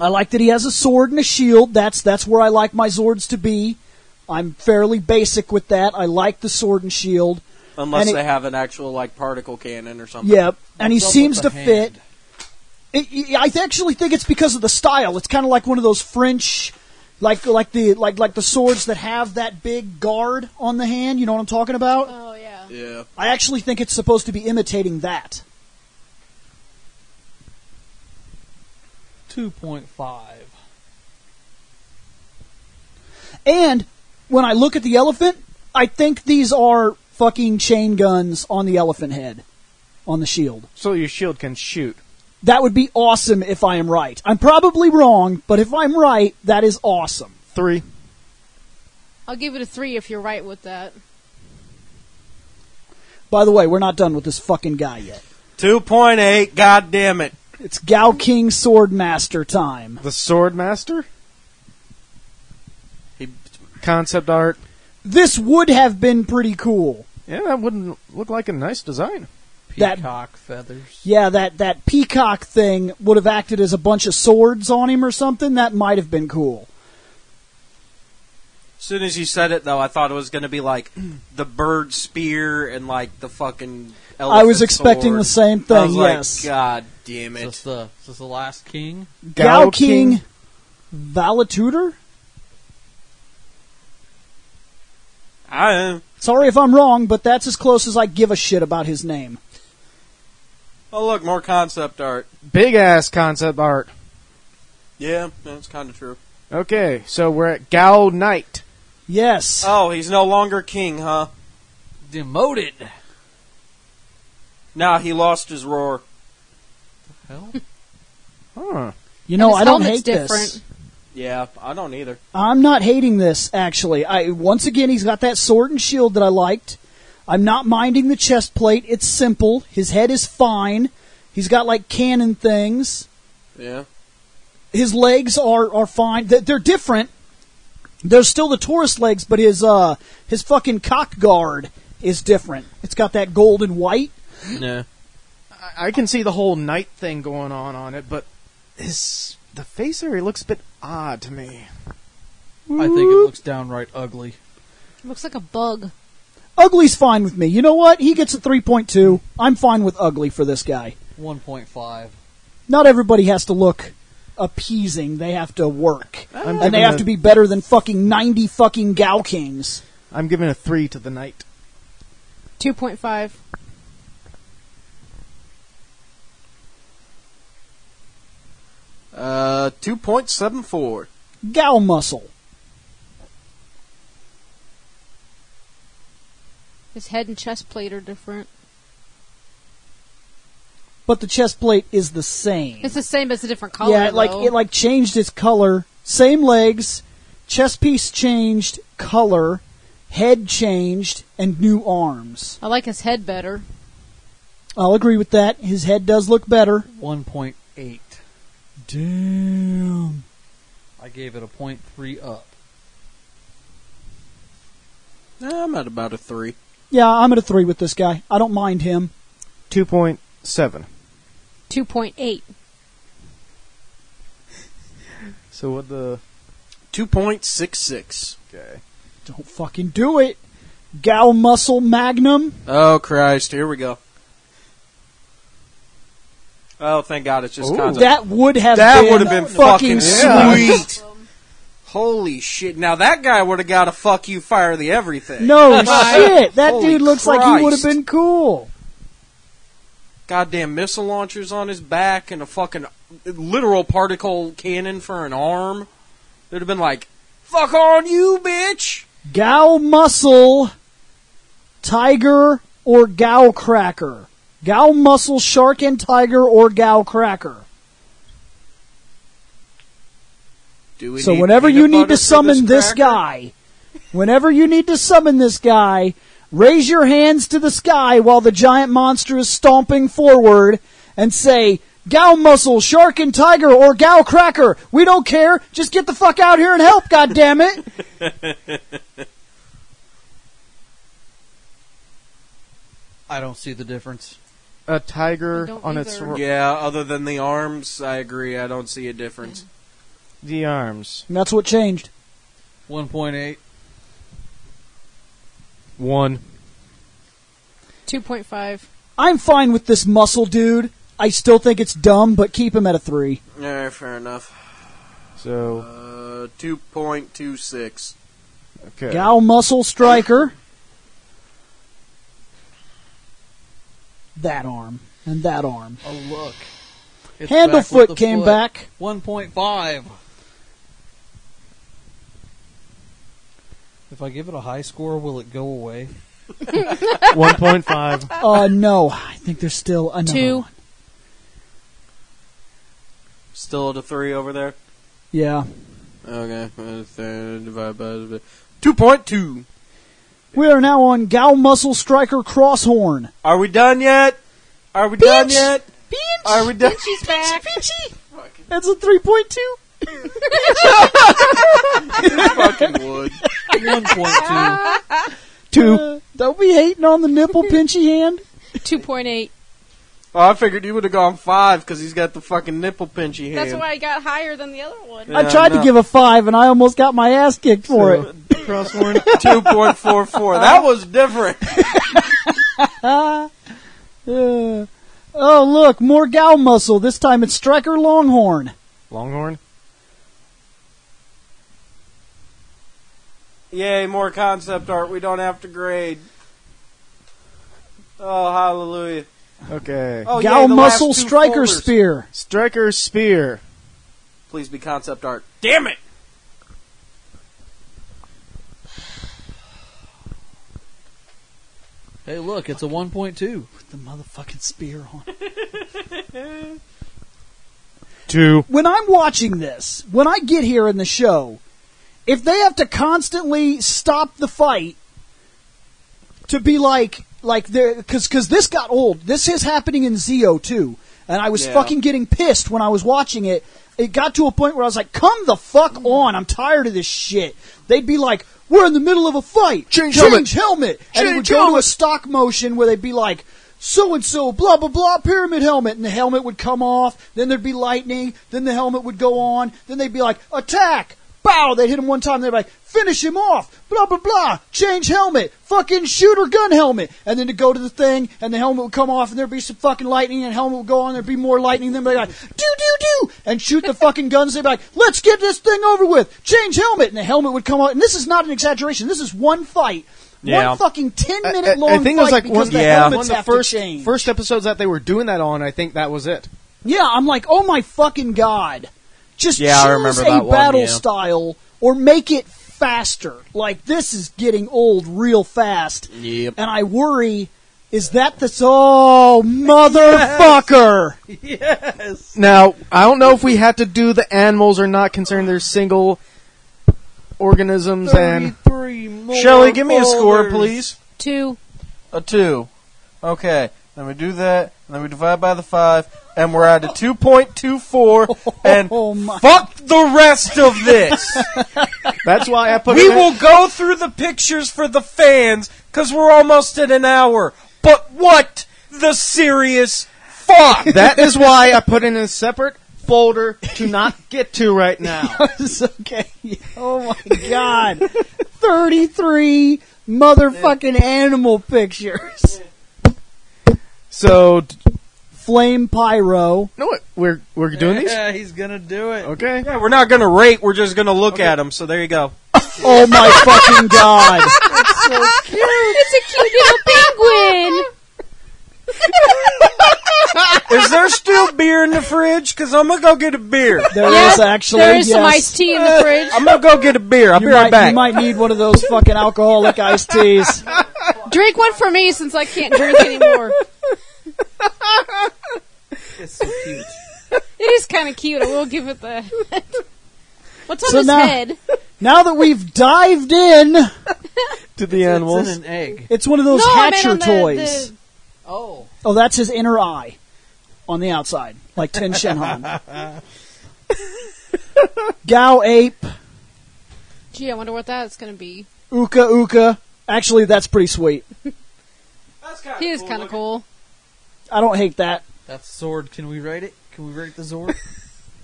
I like that he has a sword and a shield. That's that's where I like my Zords to be. I'm fairly basic with that. I like the sword and shield. Unless and they it, have an actual like particle cannon or something. Yep, yeah, and he seems to hand. fit. It, I actually think it's because of the style. It's kind of like one of those French, like like the like like the swords that have that big guard on the hand. You know what I'm talking about? Oh yeah. Yeah. I actually think it's supposed to be imitating that. two point five. And when I look at the elephant, I think these are fucking chain guns on the elephant head, on the shield. So your shield can shoot. That would be awesome if I am right. I'm probably wrong, but if I'm right, that is awesome. Three. I'll give it a three if you're right with that. By the way, we're not done with this fucking guy yet. two point eight, goddamn it. It's Gao King Swordmaster time. The Swordmaster? He... Concept art. This would have been pretty cool. Yeah, that wouldn't look like a nice design. Peacock that, feathers. Yeah, that, that peacock thing would have acted as a bunch of swords on him or something. That might have been cool. As soon as you said it, though, I thought it was going to be like the bird spear and like the fucking elephant I was expecting sword. The same thing, I was yes. Like, God damn it. Is this the, is this the last king? Gao, Gao King, King Valatutor? I don't know. Sorry if I'm wrong, but that's as close as I give a shit about his name. Oh, look, more concept art. Big-ass concept art. Yeah, that's kind of true. Okay, so we're at Gao Knight. Yes. Oh, he's no longer king, huh? Demoted. Nah, he lost his roar. The hell? Huh. You know, I don't hate different. this. Yeah, I don't either. I'm not hating this, actually. I Once again, he's got that sword and shield that I liked. I'm not minding the chest plate. It's simple. His head is fine. He's got, like, cannon things. Yeah. His legs are, are fine. They're different. They're still the tourist legs, but his uh his fucking cock guard is different. It's got that gold and white. No. I can see the whole knight thing going on on it, but his the face area looks a bit odd to me. I think it looks downright ugly. It looks like a bug. Ugly's fine with me. You know what? He gets a three point two. I'm fine with ugly for this guy. one point five. Not everybody has to look... appeasing, they have to work. I'm and they have a, to be better than fucking ninety fucking Gao Kings. I'm giving a three to the knight. two point five. Uh, two point seven four. Gao Muscle. His head and chest plate are different. But the chest plate is the same. It's the same as a different color. Yeah, it like it like changed its color. Same legs, chest piece changed, color, head changed, and new arms. I like his head better. I'll agree with that. His head does look better. one point eight. Damn. I gave it a point three up. I'm at about a three. Yeah, I'm at a three with this guy. I don't mind him. two point seven. two point eight. So what the... two point six six. Okay. Don't fucking do it. Gao Muscle Magnum. Oh, Christ. Here we go. Oh, thank God it's just kind of... That would have that been, been fucking, fucking sweet. Holy shit. Now that guy would have got a fuck you, fire the everything. No shit. That Holy dude looks Christ. Like he would have been cool. Goddamn missile launchers on his back and a fucking literal particle cannon for an arm. It would have been like, fuck on you, bitch. Gao Muscle Tiger or Gao Cracker. Gao Muscle Shark and Tiger or Gao Cracker. Do we so need whenever you need to summon this, this guy, whenever you need to summon this guy, raise your hands to the sky while the giant monster is stomping forward and say, Gao Muscle, Shark and Tiger, or Gao Cracker. We don't care. Just get the fuck out here and help, goddammit. I don't see the difference. A tiger on its... Yeah, other than the arms, I agree. I don't see a difference. Mm-hmm. The arms. And that's what changed. one point eight. one. two point five. I'm fine with this muscle, dude. I still think it's dumb, but keep him at a three. Alright, fair enough. So... Uh, two point two six. Okay. Gao Muscle Striker. That arm. And that arm. Oh, look. It's Handlefoot back came foot. Back. one point five. If I give it a high score, will it go away? one point five. Oh, uh, no. I think there's still another Two. One. Still at a three over there? Yeah. Okay. two point two. We are now on Gao Muscle Striker Crosshorn. Are we done yet? Are we Bitch. Done yet? Pinch! Are we done? Pinchy's back! Pinchy! Pinchy. That's a three point two! You fucking would. one point two. two. Uh, don't be hating on the nipple, Pinchy hand. two point eight. Oh, I figured you would have gone five because he's got the fucking nipple, Pinchy hand. That's why I got higher than the other one. Yeah, I tried no. to give a five and I almost got my ass kicked for so, it. Crosshorn. two point four four. That was different. Yeah. Oh, look, more Gao Muscle. This time it's Striker Longhorn. Longhorn? Yay, more concept art. We don't have to grade. Oh, hallelujah. Okay. Oh, Gao yay, Muscle Striker folders. Spear. Striker Spear. Please be concept art. Damn it! Hey, look, it's a one point two. Put the motherfucking spear on. Two. When I'm watching this, when I get here in the show, if they have to constantly stop the fight to be like, like because because this got old. This is happening in Zeo, too. And I was yeah. fucking getting pissed when I was watching it. It got to a point where I was like, come the fuck on. I'm tired of this shit. They'd be like, we're in the middle of a fight. Change, Change helmet. helmet. Change and it would go helmet. To a stock motion where they'd be like, so-and-so, blah, blah, blah, pyramid helmet. And the helmet would come off. Then there'd be lightning. Then the helmet would go on. Then they'd be like, attack. Bow. They'd hit him one time. They'd be like, finish him off. Blah, blah, blah. Change helmet. Fucking shooter gun helmet. And then to go to the thing, and the helmet would come off, and there'd be some fucking lightning, and the helmet would go on, there'd be more lightning. Then they'd be like, do, do, do, and shoot the fucking guns. They'd be like, let's get this thing over with. Change helmet. And the helmet would come out. And this is not an exaggeration. This is one fight. Yeah. One fucking ten-minute long I, I think fight it was like because one, the yeah. helmets one of the first, have to change. First episodes that they were doing that on, I think that was it. Yeah, I'm like, oh my fucking God. Just yeah, choose a one, battle yeah. style or make it faster. Like, this is getting old real fast. Yep. And I worry, is that the... Oh, motherfucker! Yes. yes! Now, I don't know if we had to do the animals or not, considering they're single organisms and... Shelley, give me a score, please. Two. A two. Okay. Then we do that, and then we divide by the five, and we're at a two point two four, and oh, fuck the rest of this! That's why I put we it We will go through the pictures for the fans, because we're almost at an hour. But what the serious fuck? That is why I put in a separate folder to not get to right now. It's okay. Oh, my God. thirty-three motherfucking animal pictures. So, Flame Pyro. No, we're we're doing these? Yeah, he's going to do it. Okay. Yeah, we're not going to rate. We're just going to look okay. at them. So there you go. Oh, my fucking God. It's so cute. It's a cute little penguin. Is there still beer in the fridge? Because I'm going to go get a beer. There yes, is, actually. There is yes. some iced tea in the fridge. Uh, I'm going to go get a beer. I'll you be might, right back. You might need one of those fucking alcoholic iced teas. Drink one for me since I can't drink anymore. It's so cute. It is kind of cute. I will give it the head. What's on so his now, head? Now that we've dived in to the it's, animals, it's in an egg. It's one of those no, hatcher the, toys. The... Oh, oh, that's his inner eye on the outside, like Ten Shinhan. Gao Ape. Gee, I wonder what that's going to be. Uka Uka. Actually, that's pretty sweet. That's kind of he is cool kind of cool. I don't hate that. That's Zord. Can we rate it? Can we rate the Zord?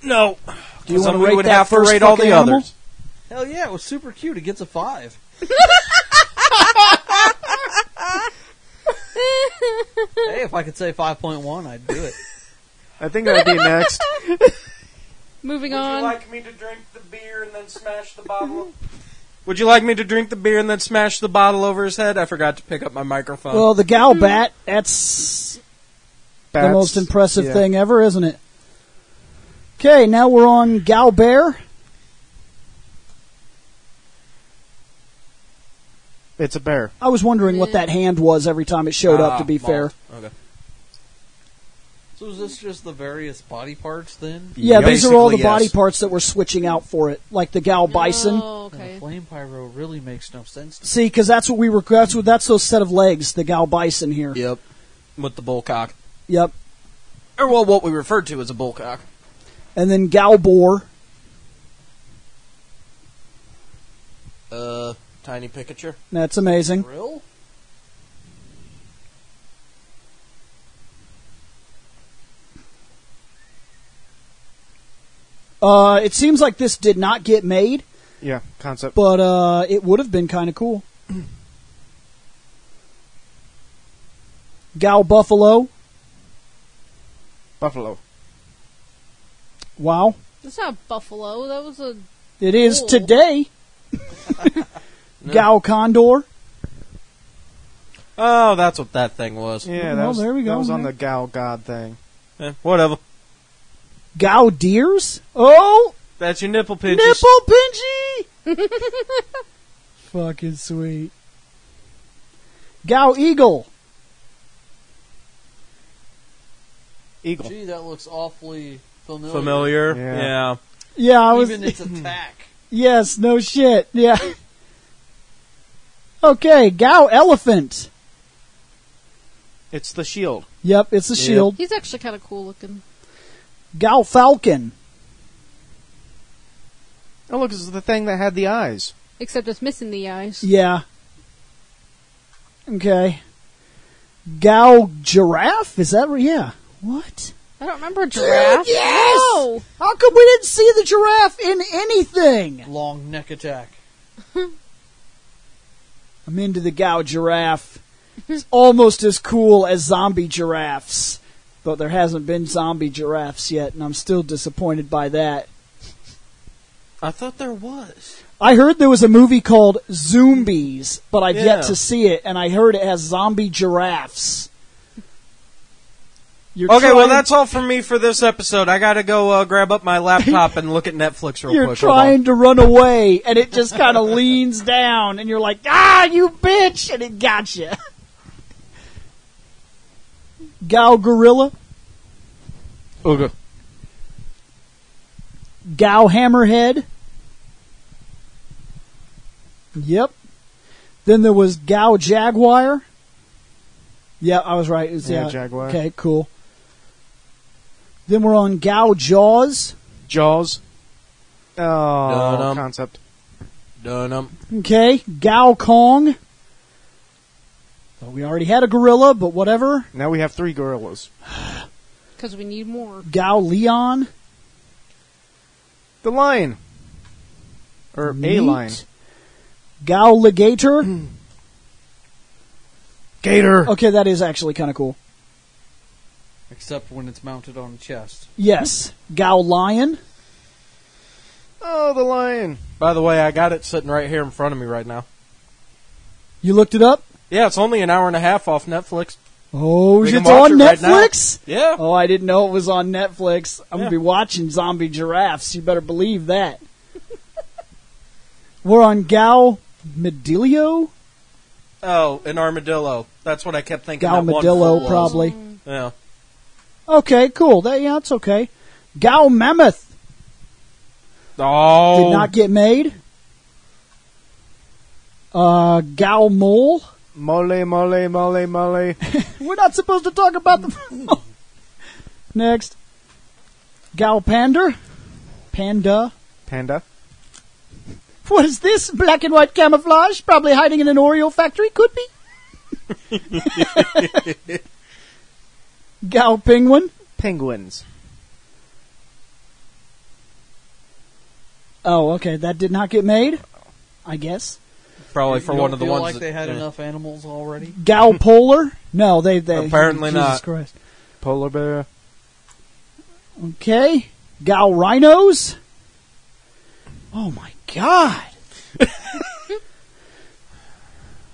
No. Do you want to rate would that have first to rate all the animal? Others. Hell yeah, it was super cute. It gets a five. Hey, if I could say five point one, I'd do it. I think I'd be next. Moving would on. Would you like me to drink the beer and then smash the bottle? Would you like me to drink the beer and then smash the bottle over his head? I forgot to pick up my microphone. Well, the Gao Bat, that's... Bats. The most impressive yeah. thing ever, isn't it? Okay, now we're on Gao Bear. It's a bear. I was wondering what that hand was every time it showed ah, up, to be fair. Okay. So is this just the various body parts, then? Yeah, Basically, these are all the yes. body parts that we're switching out for it, like the Gao Bison. Oh, okay. The Flame Pyro really makes no sense to See, because that's what we were... That's, what, that's those set of legs, the Gao Bison here. Yep, with the bull cock. Yep. Or, well, what we referred to as a bullcock. And then Gao Boar. Uh, tiny Pikachu. That's amazing. Grill? Uh, it seems like this did not get made. Yeah, concept. But, uh, it would have been kind of cool. Gao Buffalo. Buffalo. Wow. That's not buffalo. That was a... It is bull. Today. No. Gao Condor. Oh, that's what that thing was. Yeah, that well, was, there we go. That was man. on the Gao God thing. Eh, whatever. Gao Deers? Oh! That's your nipple pinchy. Nipple pinchy! Fucking sweet. Gao Eagle. Eagle. Gee, that looks awfully familiar. Familiar, yeah. Yeah, yeah I was, even its attack. Yes, no shit, yeah. Okay, Gao Elephant. It's the shield. Yep, it's the yeah. shield. He's actually kind of cool looking. Gao Falcon. Oh, look, it's the thing that had the eyes. Except it's missing the eyes. Yeah. Okay. Gao Giraffe? Is that right? Yeah. What? I don't remember a giraffe. Dude, yes! No! How come we didn't see the giraffe in anything? Long neck attack. I'm into the Gao giraffe. It's almost as cool as zombie giraffes. Though there hasn't been zombie giraffes yet, and I'm still disappointed by that. I thought there was. I heard there was a movie called Zombies, but I've yeah. yet to see it, and I heard it has zombie giraffes. You're okay, well, that's all from me for this episode. I gotta go uh, grab up my laptop and look at Netflix real you're quick. You're trying to run away, and it just kind of leans down, and you're like, ah, you bitch, and it got you. Gao Gorilla. Ooga. Gao Hammerhead. Yep. Then there was Gao Jaguar. Yeah, I was right. It was, yeah, yeah, Jaguar. Okay, cool. Then we're on Gao Jaws. Jaws. Oh, Dunham. Concept. Dunham. Okay, Gao Kong. Well, we already had a gorilla, but whatever. Now we have three gorillas. Because we need more. Gao Leon. The lion. Or Neat. A lion. Gao Ligator. Mm. Gator. Okay, that is actually kind of cool. Except when it's mounted on the chest. Yes. Gao Lion. Oh, the lion. By the way, I got it sitting right here in front of me right now. You looked it up? Yeah, it's only an hour and a half off Netflix. Oh, it's on it Netflix? Right yeah. Oh, I didn't know it was on Netflix. I'm yeah. going to be watching Zombie Giraffes. You better believe that. We're on Gao Medillo. Oh, an armadillo. That's what I kept thinking. Gao Medillo, probably. Mm. Yeah. Okay, cool. That, yeah, that's okay. Gao Mammoth. Oh. Did not get made. Uh, Gao Mole. Mole, mole, mole, mole. We're not supposed to talk about the... Next. Gao Panda. Panda. Panda. What is this? Black and white camouflage? Probably hiding in an Oreo factory? Could be. Gao Penguin. Penguins. Oh, okay. That did not get made, I guess. Probably for one of the ones. Like that, they had yeah. enough animals already. Gao Polar? No, they they apparently Jesus not. Jesus Christ. Polar bear. Okay. Gao Rhinos. Oh my God.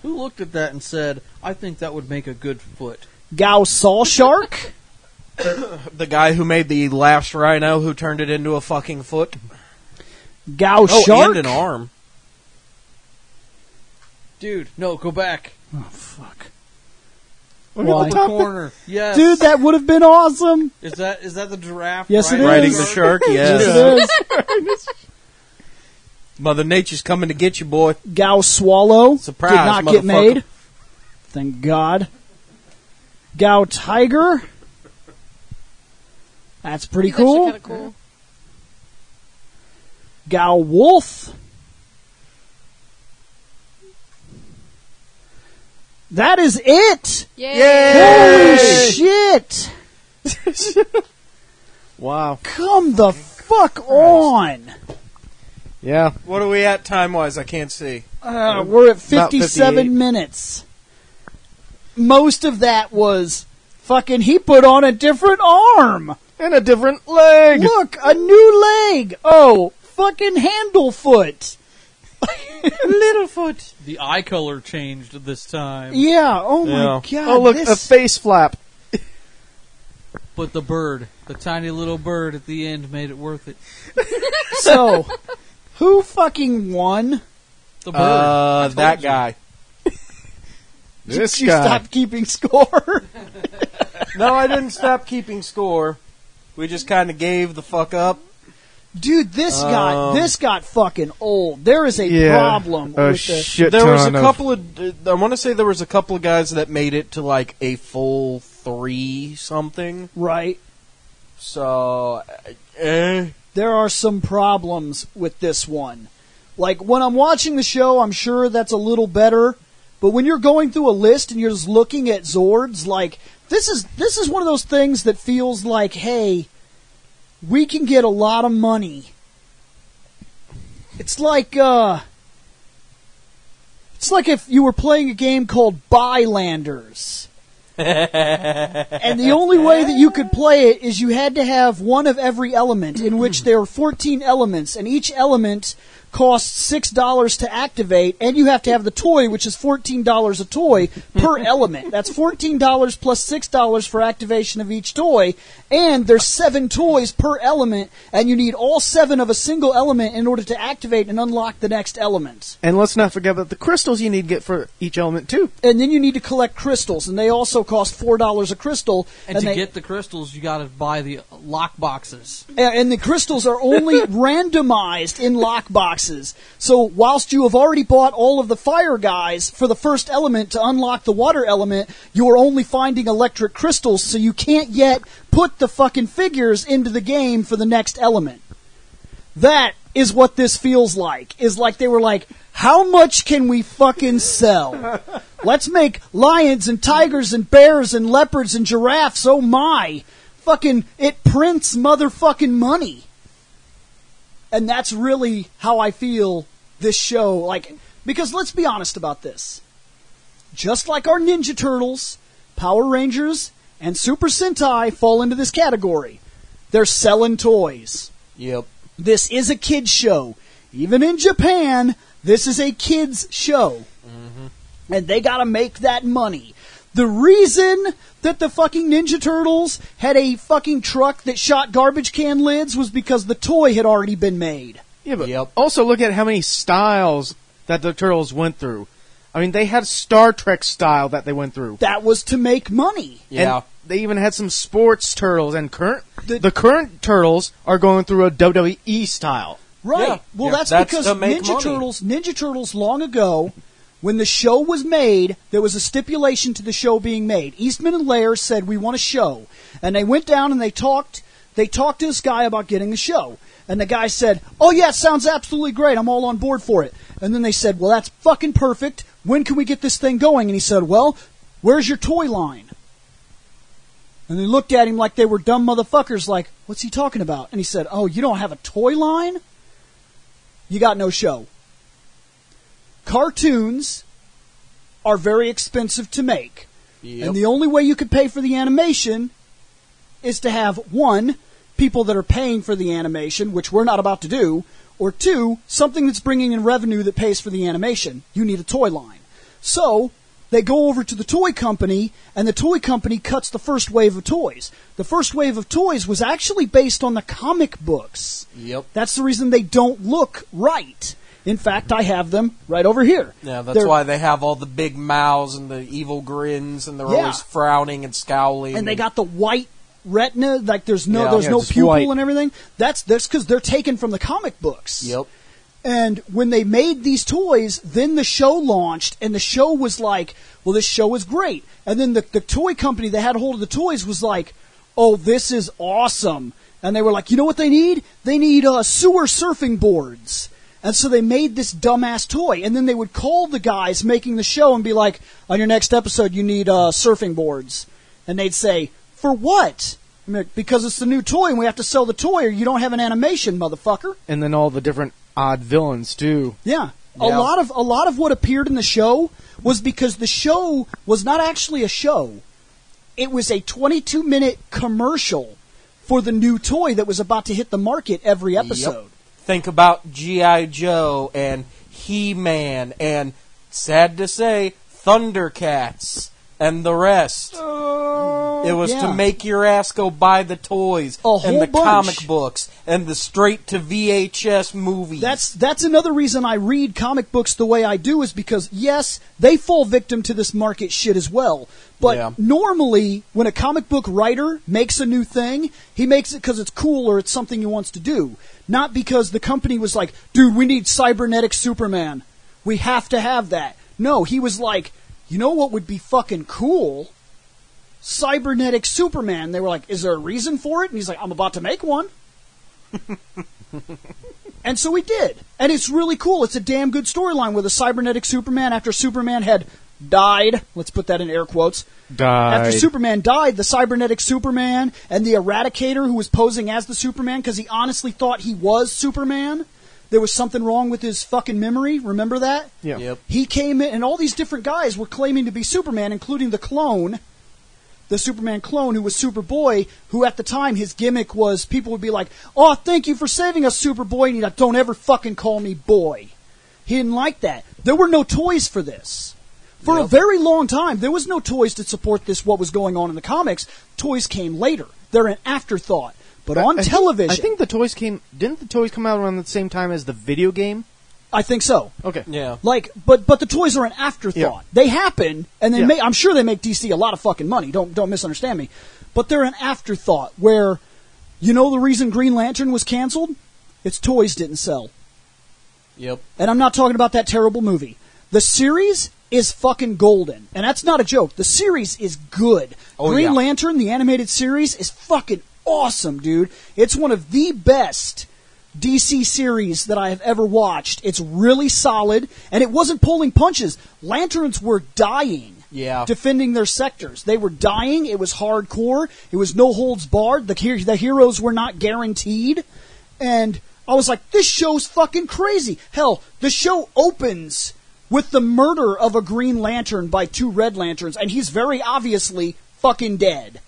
Who looked at that and said, "I think that would make a good foot"? Gao Saw Shark. The guy who made the last rhino who turned it into a fucking foot. Gao oh, Shark and an arm. Dude, no, go back. Oh, fuck. Look Why? At the corner. Yes. Dude, that would have been awesome. Is that is that the giraffe? Yes, riding it is. Riding the shark, yes. Yes, it is. Mother Nature's coming to get you, boy. Gao Swallow. Surprise, did not get made. Thank God. Gao Tiger. That's pretty cool. That's kind of cool. Gao Wolf. That is it! Yay! Yay! Holy shit! Wow. Come the fuck Christ. On! Yeah. What are we at time-wise? I can't see. Uh, we're at fifty-seven minutes. Most of that was fucking he put on a different arm! And a different leg! Look, a new leg! Oh, fucking handle foot! Littlefoot. The eye color changed this time. Yeah, oh my yeah. God. Oh, look, this... a face flap. But the bird, the tiny little bird at the end made it worth it. So, who fucking won? The bird. Uh, that you. Guy. This Did you guy. Stop keeping score? No, I didn't stop keeping score. We just kind of gave the fuck up. Dude, this um, got this got fucking old. There is a yeah, problem a with this. Shit there was a couple of, of I want to say there was a couple of guys that made it to like a full three something. Right. So, eh. There are some problems with this one. Like when I'm watching the show, I'm sure that's a little better. But when you're going through a list and you're just looking at Zords, like this is this is one of those things that feels like, hey. We can get a lot of money. It's like, uh... It's like if you were playing a game called Bylanders. And the only way that you could play it is you had to have one of every element, in which there were fourteen elements, and each element costs six dollars to activate, and you have to have the toy, which is fourteen dollars a toy per element. That's fourteen dollars plus six dollars for activation of each toy, and there's seven toys per element, and you need all seven of a single element in order to activate and unlock the next element. And let's not forget about the crystals you need to get for each element, too. And then you need to collect crystals, and they also cost four dollars a crystal. And, and to they, get the crystals, you got to buy the lock boxes. And the crystals are only randomized in lock boxes. So whilst you have already bought all of the fire guys for the first element to unlock the water element, you are only finding electric crystals, so you can't yet put the fucking figures into the game for the next element. That is what this feels like. Is like they were like, how much can we fucking sell? Let's make lions and tigers and bears and leopards and giraffes. Oh my. Fucking, it prints motherfucking money. And that's really how I feel this show. Like, because let's be honest about this. Just like our Ninja Turtles, Power Rangers, and Super Sentai fall into this category. They're selling toys. Yep. This is a kid's show. Even in Japan, this is a kid's show. Mm-hmm. And they gotta make that money. The reason that the fucking Ninja Turtles had a fucking truck that shot garbage can lids was because the toy had already been made. Yeah, but yep. Also look at how many styles that the Turtles went through. I mean, they had Star Trek style that they went through. That was to make money. Yeah. And they even had some sports Turtles, and current the, the current Turtles are going through a W W E style. Right. Yeah. Well, yeah, that's, that's because Ninja money. Turtles, Ninja Turtles long ago... When the show was made, there was a stipulation to the show being made. Eastman and Laird said, we want a show. And they went down and they talked They talked to this guy about getting a show. And the guy said, oh yeah, sounds absolutely great. I'm all on board for it. And then they said, well, that's fucking perfect. When can we get this thing going? And he said, well, where's your toy line? And they looked at him like they were dumb motherfuckers, like, what's he talking about? And he said, oh, you don't have a toy line? You got no show. Cartoons are very expensive to make. Yep. And the only way you could pay for the animation is to have, one, people that are paying for the animation, which we're not about to do, or two, something that's bringing in revenue that pays for the animation. You need a toy line. So they go over to the toy company, and the toy company cuts the first wave of toys. The first wave of toys was actually based on the comic books. Yep. That's the reason they don't look right. In fact, I have them right over here. Yeah, that's they're, why they have all the big mouths and the evil grins, and they're yeah. always frowning and scowling. And they got the white retina, like there's no yeah, there's yeah, no pupil white. And everything. That's that's because they're taken from the comic books. Yep. And when they made these toys, then the show launched, and the show was like, well, this show is great. And then the, the toy company that had hold of the toys was like, oh, this is awesome. And they were like, you know what they need? They need uh, sewer surfing boards. And so they made this dumbass toy, and then they would call the guys making the show and be like, on your next episode, you need uh, surfing boards. And they'd say, for what? Because it's the new toy, and we have to sell the toy, or you don't have an animation, motherfucker. And then all the different odd villains, too. Yeah. yeah. A lot of a lot of what appeared in the show was because the show was not actually a show. It was a twenty-two minute commercial for the new toy that was about to hit the market every episode. Yep. Think about G I. Joe and He-Man and, sad to say, Thundercats and the rest. Uh, it was yeah. to make your ass go buy the toys and the bunch. Comic books and the straight-to-V H S movies. That's, that's another reason I read comic books the way I do is because, yes, they fall victim to this market shit as well. But yeah. normally, when a comic book writer makes a new thing, he makes it because it's cool or it's something he wants to do. Not because the company was like, dude, we need cybernetic Superman. We have to have that. No, he was like, you know what would be fucking cool? Cybernetic Superman. They were like, is there a reason for it? And he's like, I'm about to make one. And so he did. And it's really cool. It's a damn good storyline with a cybernetic Superman after Superman had... died, let's put that in air quotes, died. After Superman died, the cybernetic Superman and the Eradicator who was posing as the Superman because he honestly thought he was Superman, there was something wrong with his fucking memory, remember that? Yeah. Yep. He came in, and all these different guys were claiming to be Superman, including the clone, the Superman clone who was Superboy, who at the time his gimmick was people would be like, "Oh, thank you for saving us, Superboy," and he'd like, "Don't ever fucking call me boy." He didn't like that. There were no toys for this. For yep. a very long time, there was no toys to support this, what was going on in the comics. Toys came later. They're an afterthought. But I, on I television... Think, I think the toys came... Didn't the toys come out around the same time as the video game? I think so. Okay. Yeah. Like, but but the toys are an afterthought. Yeah. They happen, and they yeah. make, I'm sure they make D C a lot of fucking money. Don't don't misunderstand me. But they're an afterthought where, you know the reason Green Lantern was canceled? Its toys didn't sell. Yep. And I'm not talking about that terrible movie. The series... is fucking golden. And that's not a joke. The series is good. Oh, Green yeah. Lantern, the animated series, is fucking awesome, dude. It's one of the best D C series that I have ever watched. It's really solid, and it wasn't pulling punches. Lanterns were dying. Yeah. Defending their sectors. They were dying. It was hardcore. It was no holds barred. The, he- the heroes were not guaranteed. And I was like, this show's fucking crazy. Hell, the show opens... with the murder of a Green Lantern by two Red Lanterns, and he's very obviously fucking dead.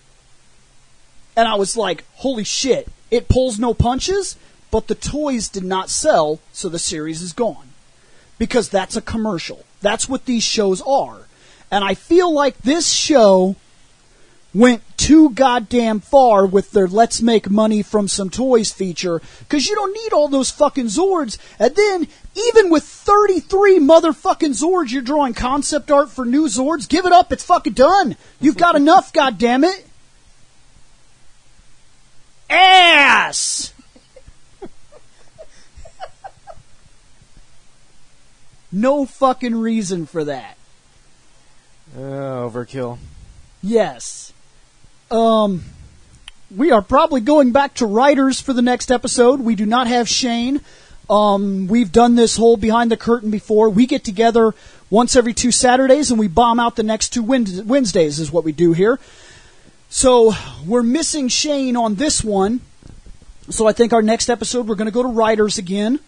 And I was like, holy shit, it pulls no punches, but the toys did not sell, so the series is gone. Because that's a commercial. That's what these shows are. And I feel like this show went too goddamn far with their let's make money from some toys feature, because you don't need all those fucking Zords, and then... even with thirty-three motherfucking Zords, you're drawing concept art for new Zords. Give it up. It's fucking done. You've got enough, goddammit. Ass! No fucking reason for that. Uh, overkill. Yes. Um... We are probably going back to writers for the next episode. We do not have Shane... Um, we've done this whole behind the curtain before. We get together once every two Saturdays, and we bomb out the next two Wednesdays is what we do here. So we're missing Shane on this one. So I think our next episode, we're going to go to writers again.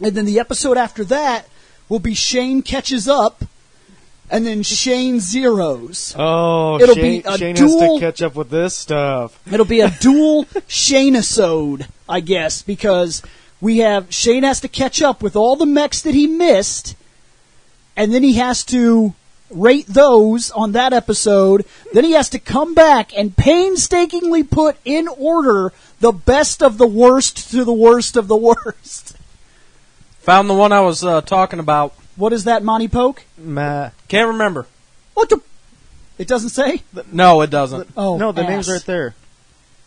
And then the episode after that will be Shane catches up, and then Shane zeros. Oh, It'll Shane, be a Shane dual, has to catch up with this stuff. It'll be a dual Shane-isode, I guess, because... we have Shane has to catch up with all the mechs that he missed, and then he has to rate those on that episode. Then he has to come back and painstakingly put in order the best of the worst to the worst of the worst. Found the one I was uh, talking about. What is that, Monty Poke? Nah. Can't remember. What the? It doesn't say? No, it doesn't. Oh, no, the ass. Name's right there.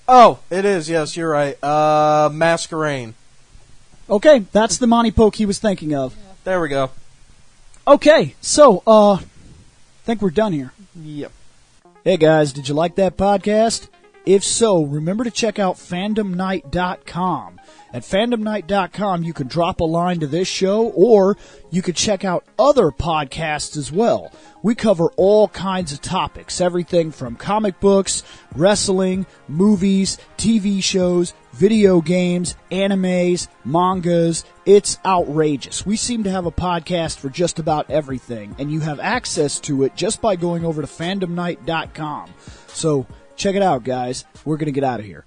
Oh, it is. Yes, you're right. Uh, Masquerain. Okay, that's the Monty Poke he was thinking of. There we go. Okay, so, uh, I think we're done here. Yep. Hey guys, did you like that podcast? If so, remember to check out Fandom Night dot com. At Fandom Night dot com, you can drop a line to this show, or you could check out other podcasts as well. We cover all kinds of topics, everything from comic books, wrestling, movies, T V shows, video games, animes, mangas. It's outrageous. We seem to have a podcast for just about everything, and you have access to it just by going over to Fandom Night dot com. So check it out, guys. We're going to get out of here.